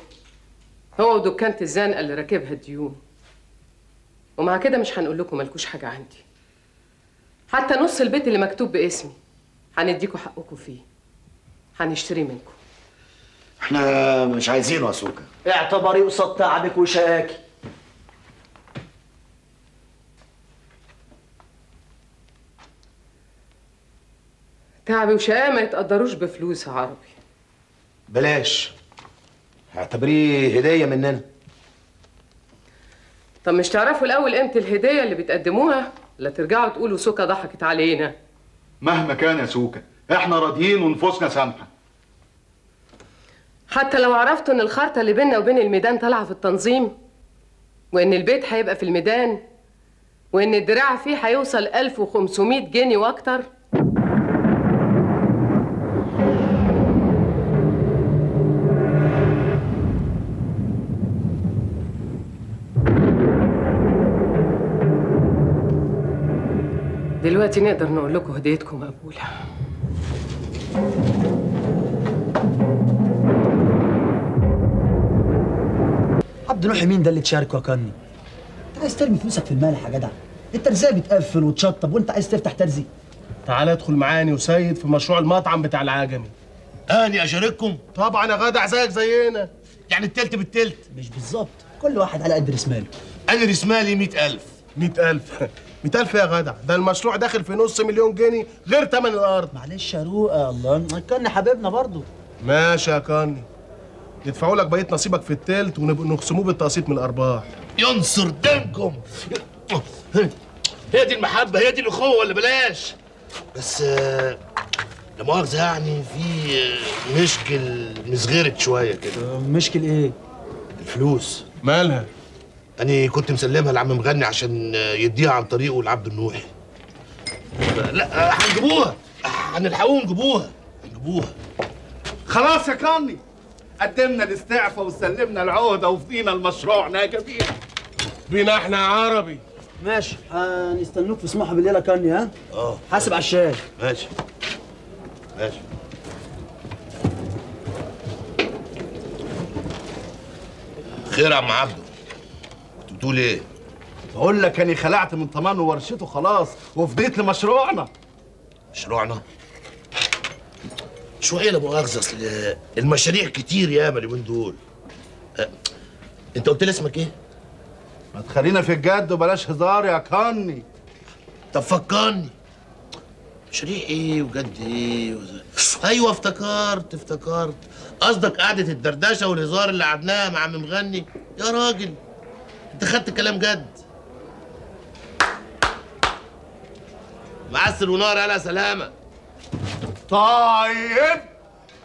هو ودكانة الزنقه اللي راكبها الديون. ومع كده مش هنقول لكم مالكوش حاجه عندي. حتى نص البيت اللي مكتوب باسمي هنديكوا حقكم فيه، هنشتري منكم. احنا مش عايزينه يا سوكة. اعتبريه قصاد تعبك وشقاكي. تعبي وشقايا ما يتقدروش بفلوس يا عربي. بلاش، اعتبريه هدية مننا. طب مش تعرفوا الأول قيمة الهدية اللي بتقدموها؟ لا ترجعوا تقولوا سوكة ضحكت علينا. مهما كان يا سوكة، احنا راضيين ونفوسنا سامحة. حتى لو عرفتوا إن الخرطة اللي بيننا وبين الميدان طالعة في التنظيم، وإن البيت هيبقى في الميدان، وإن الدراع فيه هيوصل ألف وخمسمية جنيه وأكتر. دلوقتي نقدر نقول لكم هديتكم مقبولة. عبد النوح مين ده اللي تشاركه يا كني؟ انت عايز ترمي فلوسك في المالح يا جدع، انت ازاي بتقفل وتشطب وانت عايز تفتح ترزي؟ تعالى ادخل معاني وسيد في مشروع المطعم بتاع العجمي. اني اشارككم؟ طبعا يا غدع، زيك زينا، يعني التلت بالتلت. مش بالظبط، كل واحد على قد رسماله. انا رسمالي مية ألف. مية ألف؟ مية ألف يا جدع، ده المشروع داخل في نص مليون جنيه غير تمن الارض. معلش يا روقه، الله كان حبيبنا برضه. ماشي يا كني، ندفعوا لك بقيه نصيبك في التلت ونخصموه بالتقسيط من الارباح. ينصر دينكم، هي دي المحبه، هي دي الاخوه اللي بلاش. بس لا مؤاخذه يعني، في مشكل مصغرت شويه كده. مشكل ايه؟ الفلوس. مالها؟ أنا كنت مسلمها لعم مغني عشان يديها عن طريقه لعبد النوح. لا هنجيبوها، هنلحقوهم نجيبوها، هنجيبوها. خلاص يا كني، قدمنا الاستعفاء وسلمنا العهدة وفضينا المشروع ناجبين. بينا احنا يا عربي. ماشي، هنستنوك في سموحة بالليل يا كني. ها؟ اه حاسب على الشاي. ماشي ماشي. خير يا عم عبده، بتقول ايه؟ بقول لك اني خلعت من طمان وورشته خلاص وفضيت لمشروعنا. مشروعنا؟ شو ايه؟ لا مؤاخذه، اصل المشاريع كتير ياما اليومين دول. أه. انت قلت لي اسمك ايه؟ ما تخلينا في الجد وبلاش هزار يا كني. طب فكرني، مشاريع ايه وجد ايه وزي... ايوه افتكرت افتكرت، قصدك قعده الدردشه والهزار اللي قعدناها مع عم مغني. يا راجل انت خدت الكلام جد. معسل ونار على سلامه. طيب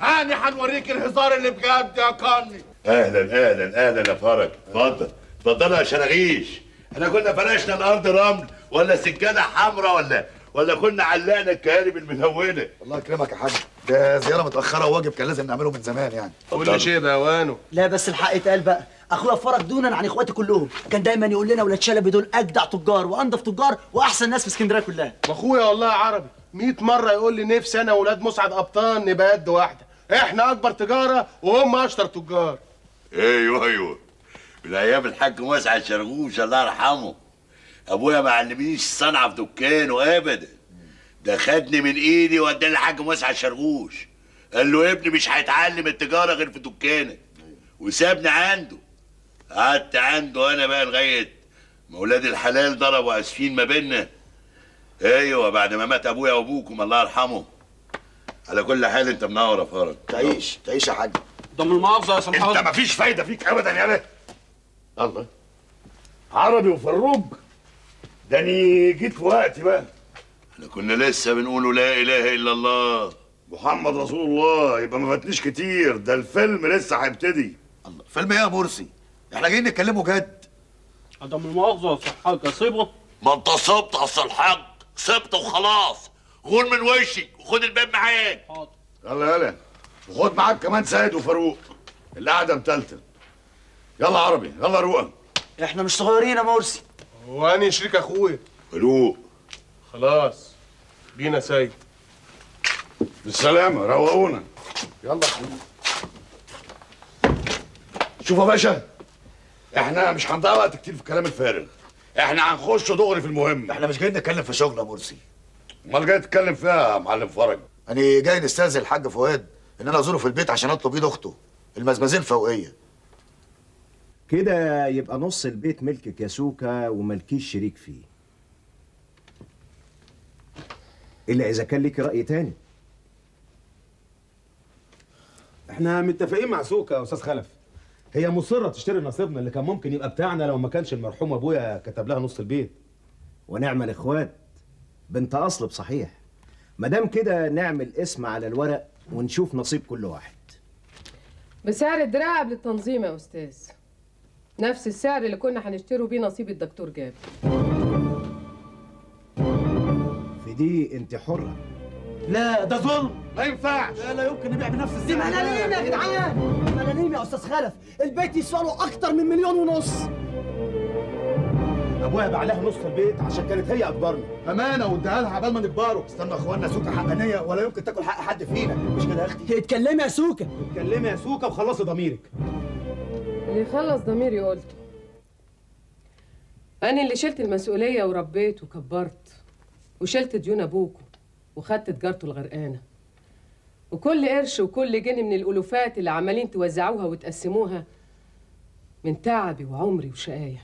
هاني هنوريك الهزار اللي بجد يا كني. اهلا اهلا اهلا يا فرج، اتفضل اتفضلوا يا شراغيش. احنا كنا فرشنا الارض رمل ولا سجاده حمراء ولا ولا كنا علقنا الكهارب الملونه. الله يكرمك يا حاج، ده زياره متاخره وواجب كان لازم نعمله من زمان يعني. قول شيء ده وانه. لا بس الحق اتقال بقى، اخويا فرج دونا عن اخواتي كلهم كان دايما يقول لنا ولاد شلبي دول اجدع تجار وانضف تجار واحسن ناس في اسكندريه كلها. واخويا والله يا عربي مية مره يقول لي نفسي انا واولاد مسعد ابطان نبقى قد واحده، احنا اكبر تجاره وهم اشطر تجار. ايوه ايوه، من ايام الحاج مسعد شرغوش الله يرحمه، ابويا ما علمنيش الصنعه في دكانه ابدا، ده خدني من ايدي واداني الحاج مسعد شرغوش، قال له ابني مش هيتعلم التجاره غير في دكانك، وسابني عنده. قعدت عنده انا بقى لغايه ما ولاد الحلال ضربوا اسفين ما بينا. ايوه بعد ما مات ابويا وابوكم الله يرحمهم. على كل حال انت منور يا فرج. تعيش تعيش يا حاج. ضمن المؤاخذه يا سامحوني. انت حضر. مفيش فايده فيك ابدا يا باشا. الله عربي وفروج، ده اني جيت في وقتي بقى. احنا كنا لسه بنقولوا لا اله الا الله محمد رسول الله، يبقى ما فاتنيش كتير، ده الفيلم لسه هيبتدي. الله، فيلم ايه يا مرسي؟ احنا جايين نتكلموا جد. ده من المؤاخذه يا صحاك، اصيبه ما انت صبت يا اصل الحاج، صبت وخلاص. غور من وشك وخد الباب معاك. حاضر. يلا يلا، وخد معاك كمان سيد وفاروق اللي قاعده متلتل. يلا عربي يلا رؤى. احنا مش صغيرين يا مرسي. هو اني شريك اخويا. فاروق. خلاص بينا سيد. بالسلامه، روقونا. يلا اخويا. شوف يا باشا، احنا مش هنضيع وقت كتير في الكلام الفارغ، احنا هنخش دغري في المهم. احنا مش جايين نتكلم في شغل يا مرسي. امال جاي تتكلم فيها يا معلم فرج؟ انا جاي نستاذن الحاج فؤاد ان انا ازوره في البيت عشان اطلب ايد اخته المزمزين فوقيه. كده يبقى نص البيت ملكك يا سوكة وملكيش شريك فيه، الا اذا كان ليكي راي تاني. احنا متفقين مع سوكة يا استاذ خلف، هي مصره تشتري نصيبنا اللي كان ممكن يبقى بتاعنا لو ما كانش المرحوم ابويا كتب لها نص البيت. ونعمل اخوات، بنت اصل بصحيح. ما دام كده نعمل اسم على الورق ونشوف نصيب كل واحد. بسعر الدراع قبل التنظيم يا استاذ، نفس السعر اللي كنا هنشتروا بيه نصيب الدكتور جابر. في دي انت حره. لا ده ظلم، ما ينفعش. لا لا يمكن نبيع بنفس السعر. دي ملاليم يا جدعان، ملاليم يا استاذ خلف، البيت يسوى له اكتر من مليون ونص. ابويا باع لها نص البيت عشان كانت هي اكبرنا، امانه واداها لها عبال ما نكبروا. استنى اخوانا، سوكة حقانيه ولا يمكن تاكل حق حد فينا، مش كده يا اختي؟ اتكلمي يا سوكة، اتكلمي يا سوكة وخلصي ضميرك. اللي يخلص ضميري قلته. انا اللي شلت المسؤوليه وربيت وكبرت وشلت ديون ابوكوا وخدت تجارته الغرقانه، وكل قرش وكل جنيه من الالوفات اللي عمالين توزعوها وتقسموها من تعبي وعمري وشقايا،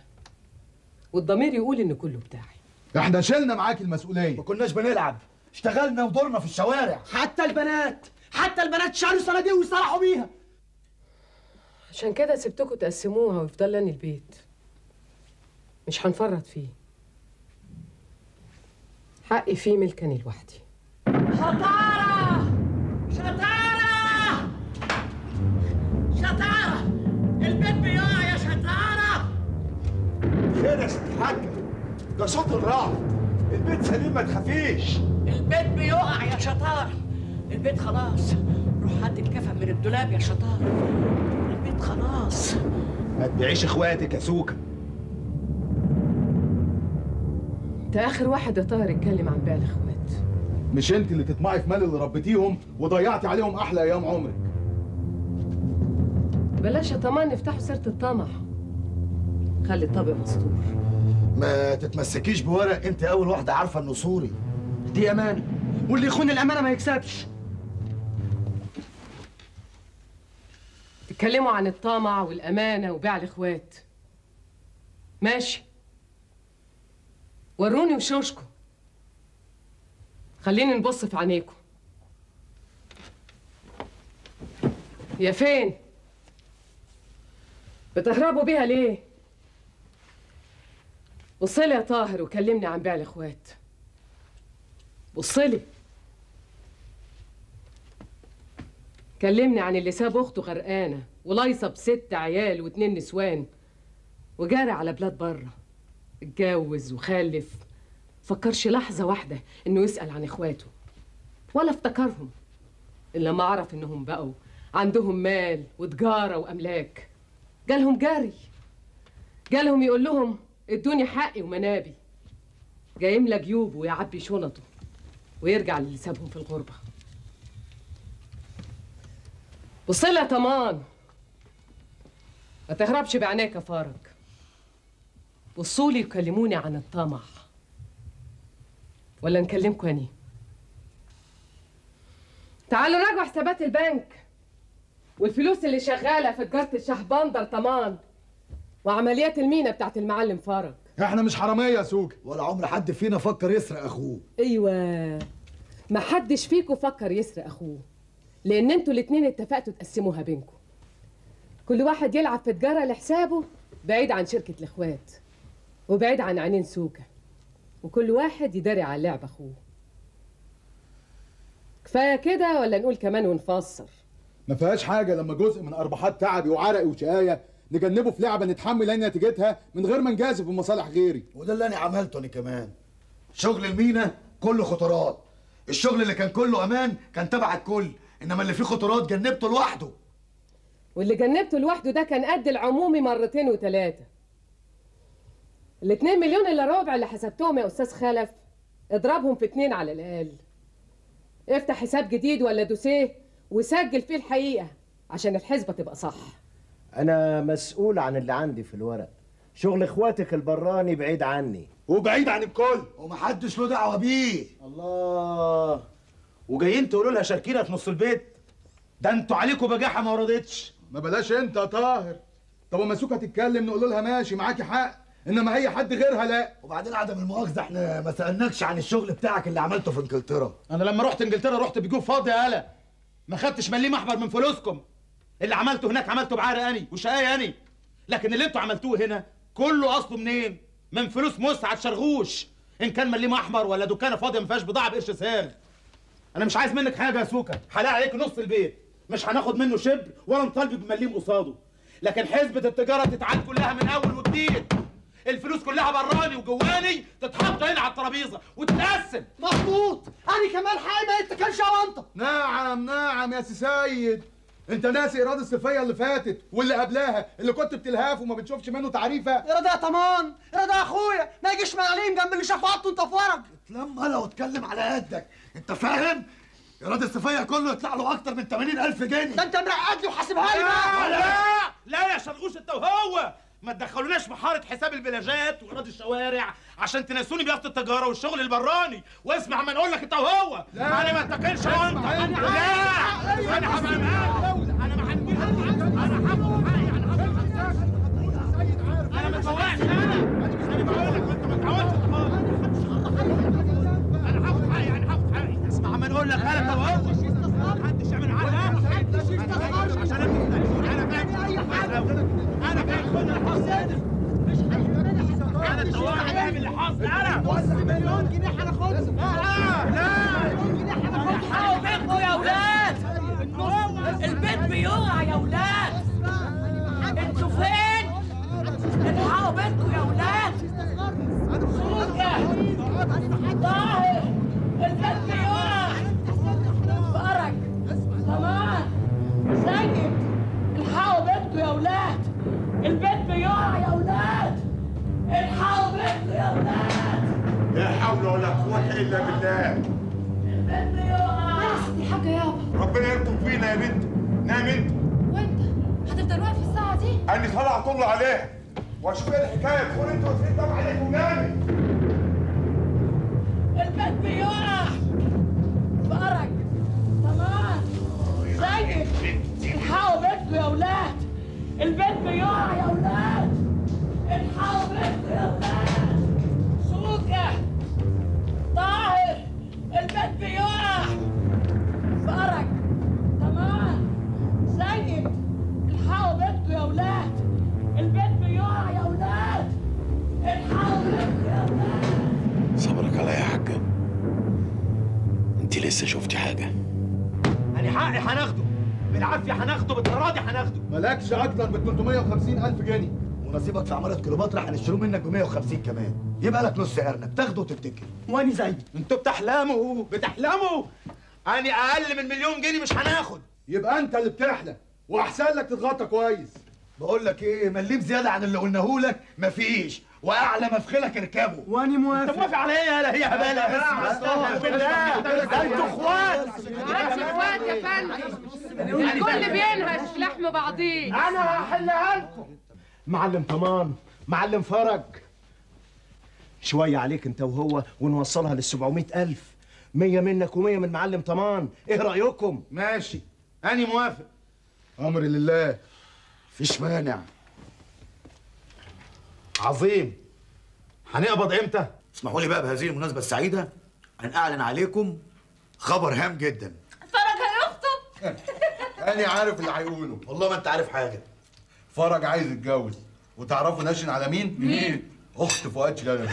والضمير يقول ان كله بتاعي. احنا شلنا معاك المسؤوليه، ما كناش بنلعب، اشتغلنا ودورنا في الشوارع. حتى البنات حتى البنات شالوا صناديق وصرحوا بيها. عشان كده سبتكم تقسموها ويفضل لنا البيت، مش هنفرط فيه. حقي فيه ملكني لوحدي. شطاره شطاره شطاره، البيت بيقع يا شطاره. خير يا ست حاجه، ده صوت الرعد، البيت سليم ما تخافيش. البيت بيقع يا شطاره، البيت خلاص. روح هات الكفن من الدولاب يا شطاره، البيت خلاص. ما تبيعيش اخواتك يا سوكة. انت اخر واحد يا طاهر اتكلم عن بيع الاخوات. مش انت اللي تطمعي في مال اللي ربيتيهم وضيعتي عليهم احلى ايام عمرك. بلاش يا طمان نفتحوا سيره الطمع، خلي الطبق مستور. ما تتمسكيش بورق، انت اول واحده عارفه انه صوري. دي امانه، واللي يخون الامانه ما يكسبش. اتكلموا عن الطمع والامانه وبيع الاخوات، ماشي، وروني وشوشكم، خليني نبص في عينيكم. يا فين بتهربوا بيها ليه؟ بصلي يا طاهر وكلمني عن بيع الاخوات، بصلي كلمني عن اللي ساب اخته غرقانه ولايصه بست عيال واتنين نسوان وجاري على بلاد بره، اتجوز وخلف، فكرش لحظه واحده انه يسال عن اخواته ولا افتكرهم الا ما عرف انهم بقوا عندهم مال وتجاره واملاك. جالهم جري، جالهم يقول لهم ادوني حقي ومنابي، جاي يملى جيوبه ويعبي شنطه ويرجع للي سابهم في الغربه. بصلي يا طمان، ما تهربش بعينيك يا فرج. بصولي وكلموني عن الطمع، ولا نكلمكوا أنا؟ تعالوا راجعوا حسابات البنك والفلوس اللي شغاله في تجاره الشهبندر طمان وعمليات المينا بتاعت المعلم فرج. احنا مش حراميه يا سوكة، ولا عمر حد فينا فكر يسرق اخوه. ايوه، ما حدش فيكم فكر يسرق اخوه، لان انتوا الاتنين اتفقتوا تقسموها بينكم، كل واحد يلعب في تجاره لحسابه بعيد عن شركه الاخوات وبعيد عن عينين سوكة، وكل واحد يداري على لعب اخوه. كفايه كده ولا نقول كمان ونفسر؟ ما فيهاش حاجه لما جزء من ارباحات تعبي وعرقي وشقايه نجنبه في لعبه نتحمل نتيجتها من غير ما نجازف بمصالح غيري. وده اللي انا عملته. انا كمان شغل المينا كله خطرات، الشغل اللي كان كله امان كان تبع الكل، انما اللي فيه خطرات جنبته لوحده، واللي جنبته لوحده ده كان قد العمومي مرتين وثلاثه. الاتنين مليون الا ربع اللي حسبتهم يا استاذ خلف اضربهم في اتنين على الاقل. افتح حساب جديد ولا دوسيه وسجل فيه الحقيقه عشان الحسبه تبقى صح. انا مسؤول عن اللي عندي في الورق، شغل اخواتك البراني بعيد عني وبعيد عن الكل ومحدش له دعوه بيه. الله، وجايين تقولوا لها شاركينا في نص البيت؟ ده انتوا عليكم بجاحه ما وردتش. ما بلاش انت يا طاهر. طب اما سوكة تتكلم نقول لها ماشي معاكي حق، انما هي حد غيرها لا. وبعدين عدم المؤاخذه، احنا ما سالناكش عن الشغل بتاعك اللي عملته في انجلترا. انا لما رحت انجلترا رحت بجيوب فاضي يا هلا، ما خدتش مليم احمر من فلوسكم. اللي عملته هناك عملته بعرق اني وشقايه اني، لكن اللي انتوا عملتوه هنا كله اصله منين؟ من فلوس مسعد شرغوش، ان كان مليم احمر ولا دكانه فاضيه ما فيهاش بضاعه بقرش ساغ. انا مش عايز منك حاجه يا سوكة، حلاقي عليك نص البيت، مش هناخد منه شبر ولا نطالب بمليم قصاده، لكن حسبه التجاره تتعاد كلها من اول وجديد. الفلوس كلها براني وجواني تتحط هنا على الترابيزه وتتقسم. مظبوط، انا كمان حاجه ما يتكلش وانت. نعم نعم يا سي سيد، انت ناسي ايراد الصيفيه اللي فاتت واللي قبلها اللي كنت بتلهاف وما بتشوفش منه تعريفه. ايراد يا طمان، ايراد يا اخويا، ما يجيش مليم جنب اللي شافه عطه انت في ورج. اتلم هلا واتكلم على قدك، انت فاهم؟ ايراد الصيفيه كله يطلع له اكتر من ثمانين ألف جنيه. ده انت مرقد لي وحاسبها لي بقى. لا لا لا يا شرقوش انت وهو، ما تدخلوناش محاره حساب البلاجات وايراد الشوارع عشان تنسوني بيافة التجاره والشغل البراني. واسمع ما اقول لك انت وهو، انا ما اتكلش وانت. لا انا هبقى معاك، انا ما هنقول، انا هبقى معاك، انا ما اتفوقش، انا انا بقول لك انت ما تعودش تتفوق. انا هاخد حقي، انا هاخد حقي. اسمع ما اقول لك انا وهو، محدش يعمل معايا عشان انا باجي اي حاجه. أنا باخد الحصاد، مش هيبقى أنا الدوار هيعمل اللي حصل. أنا بص مليون جنيه هناخدهم. لا لا مليون جنيه هناخدهم. حاولوا تاخدوا يا ولاد، البيت بيقع يا ولاد، أنتوا فين؟ الحقوا بيتكم يا ولاد. سوكة، طاهر، البيت بيقع. فرج، طمام، سيد، الحقوا بيتكم يا ولاد. البيت بيقع يا ولاد، الحقوا بيتكم يا ولاد. لا حول ولا قوة إلا بالله. البيت بيقع. أحسن حاجة يابا. ربنا يرحم فينا يا بنت. نام أنت. وأنت هتفضل واقف الساعة دي؟ أنا طالع أطل عليها وأشوف إيه الحكاية. تقول أنت وسيد طبعا عليك ونامي. البيت بيقع. فرج، طمام، سيد، الحقوا بيتكم يا ولاد. البيت بيقع يا ولاد، الحقوا بيتكم يا ولاد. سوكة، طاهر، البيت بيقع. فرج، طمام، سيد، الحقوا بيتكم يا ولاد. البيت بيقع يا ولاد، الحقوا بيتكم يا ولاد. صبرك عليا يا حاجة، انت لسه شفتي حاجة؟ أنا حقي هناخده بالعافيه، هناخده بالتراضي هناخده. مالكش اكتر من ثلاثمية وخمسين ألف جنيه، ونصيبك في عماره كليوباترا هنشتروه منك ب مية وخمسين كمان، يبقى لك نص قرنك تاخده وتفتكر. واني زي انتوا بتحلموا بتحلموا اني اقل من مليون جنيه مش هناخد. يبقى انت اللي بتحلم، واحسن لك تتغطى كويس. بقول لك ايه، مليم زياده عن اللي قلناه لك مفيش، واعلى مفخلك اركبه. واني موافق. انت موافق على ايه يا هلا؟ هي هباله بس بالله، ده انتوا اخوات. انتوا اخوات يا فندم، الكل بينهش لحم بعضيه. انا هحلها لكم. معلم طمان، معلم فرج، شويه عليك انت وهو ونوصلها لل سبعمية ألف، مية منك ومية من معلم طمان. ايه رايكم؟ ماشي، اني موافق. امر لله، مفيش مانع. عظيم. هنقبض امتى؟ اسمحوا لي بقى بهذه المناسبه السعيده ان اعلن عليكم خبر هام جدا. فرج هيخطب. انا عارف اللي هيقوله، والله ما انت عارف حاجه. فرج عايز يتجوز، وتعرفوا ناشن على مين؟ مين؟ اخت فؤاد شلبي.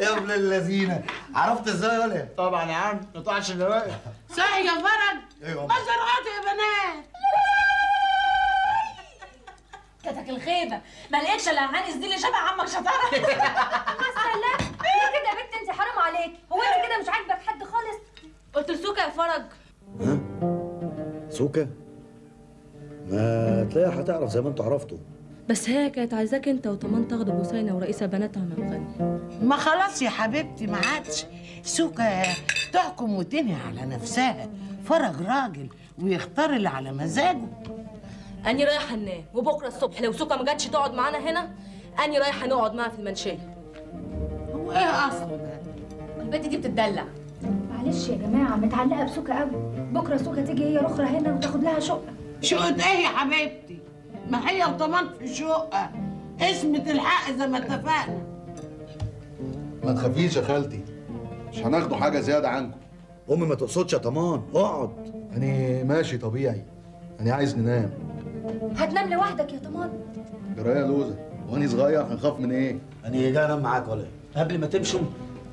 يا ابن اللذينه، عرفت ازاي ولا؟ طبعا يا عم، ما تقعش دلوقتي. صحي يا فرج. ايوه ما زرعتوا يا بنات. كتك الخيبه، ما لقيتش الا هانس دي اللي شبه عمك شطاره. يا سلام، ليه كده يا بنت انت؟ حرام عليك، هو انت كده مش عاجبك حد خالص؟ قلت لسوكة يا فرج. ها؟ سوكة؟ ما تلاقيها هتعرف زي ما انتوا عرفتوا. بس هي كانت عايزاك انت وطمان تاخدوا بوسينه ورئيسه بناتها عم مغني. ما خلاص يا حبيبتي، ما عادش سوكة تحكم وتنهي على نفسها. فرج راجل ويختار اللي على مزاجه. أني رايحة أنام، وبكرة الصبح لو سوكة ما جاتش تقعد معانا هنا، أني رايحة نقعد معاها في المنشية. هو إيه أصله ده؟ بنتي دي بتتدلع. معلش يا جماعه متعلقه بسوكة قوي، بكره سوكة تيجي هي اخرى هنا وتاخد لها شقه. شقه ايه يا حبيبتي؟ ما هي وطمان في شقه، اسمة الحق زي ما اتفقنا. ما تخافيش يا خالتي، مش هناخدوا حاجه زياده عنكم. امي ما تقصدش يا طمان، اقعد. أنا ماشي طبيعي، أنا عايز ننام. هتنام لوحدك يا طمان؟ جرايه يا لوزة، وأنا صغير هنخاف من إيه؟ أنا جاي أنام معاك ولا إيه؟ قبل ما تمشوا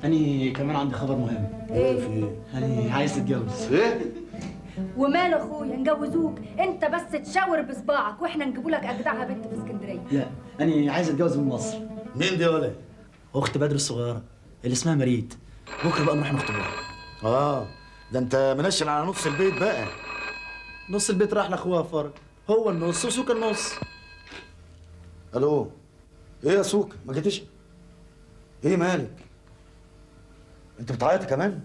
أنا كمان عندي خبر مهم. إيه؟ في إيه؟ أنا عايز أتجوز. إيه؟ ومال أخويا نجوزوك، أنت بس تشاور بصباعك وإحنا نجيبوا لك أجدعها بنت في اسكندرية. لا، أنا عايز أتجوز من مصر. مين دي ولا إيه؟ أخت بدر الصغيرة اللي اسمها مريت، بكرة بقى نروح نخطبها. آه ده انت منشن على نص البيت بقى. نص البيت راح لاخوها فرج، هو النص وسوكة النص. الو، ايه يا سوكة ما جيتش؟ ايه مالك؟ انت بتعيطي كمان؟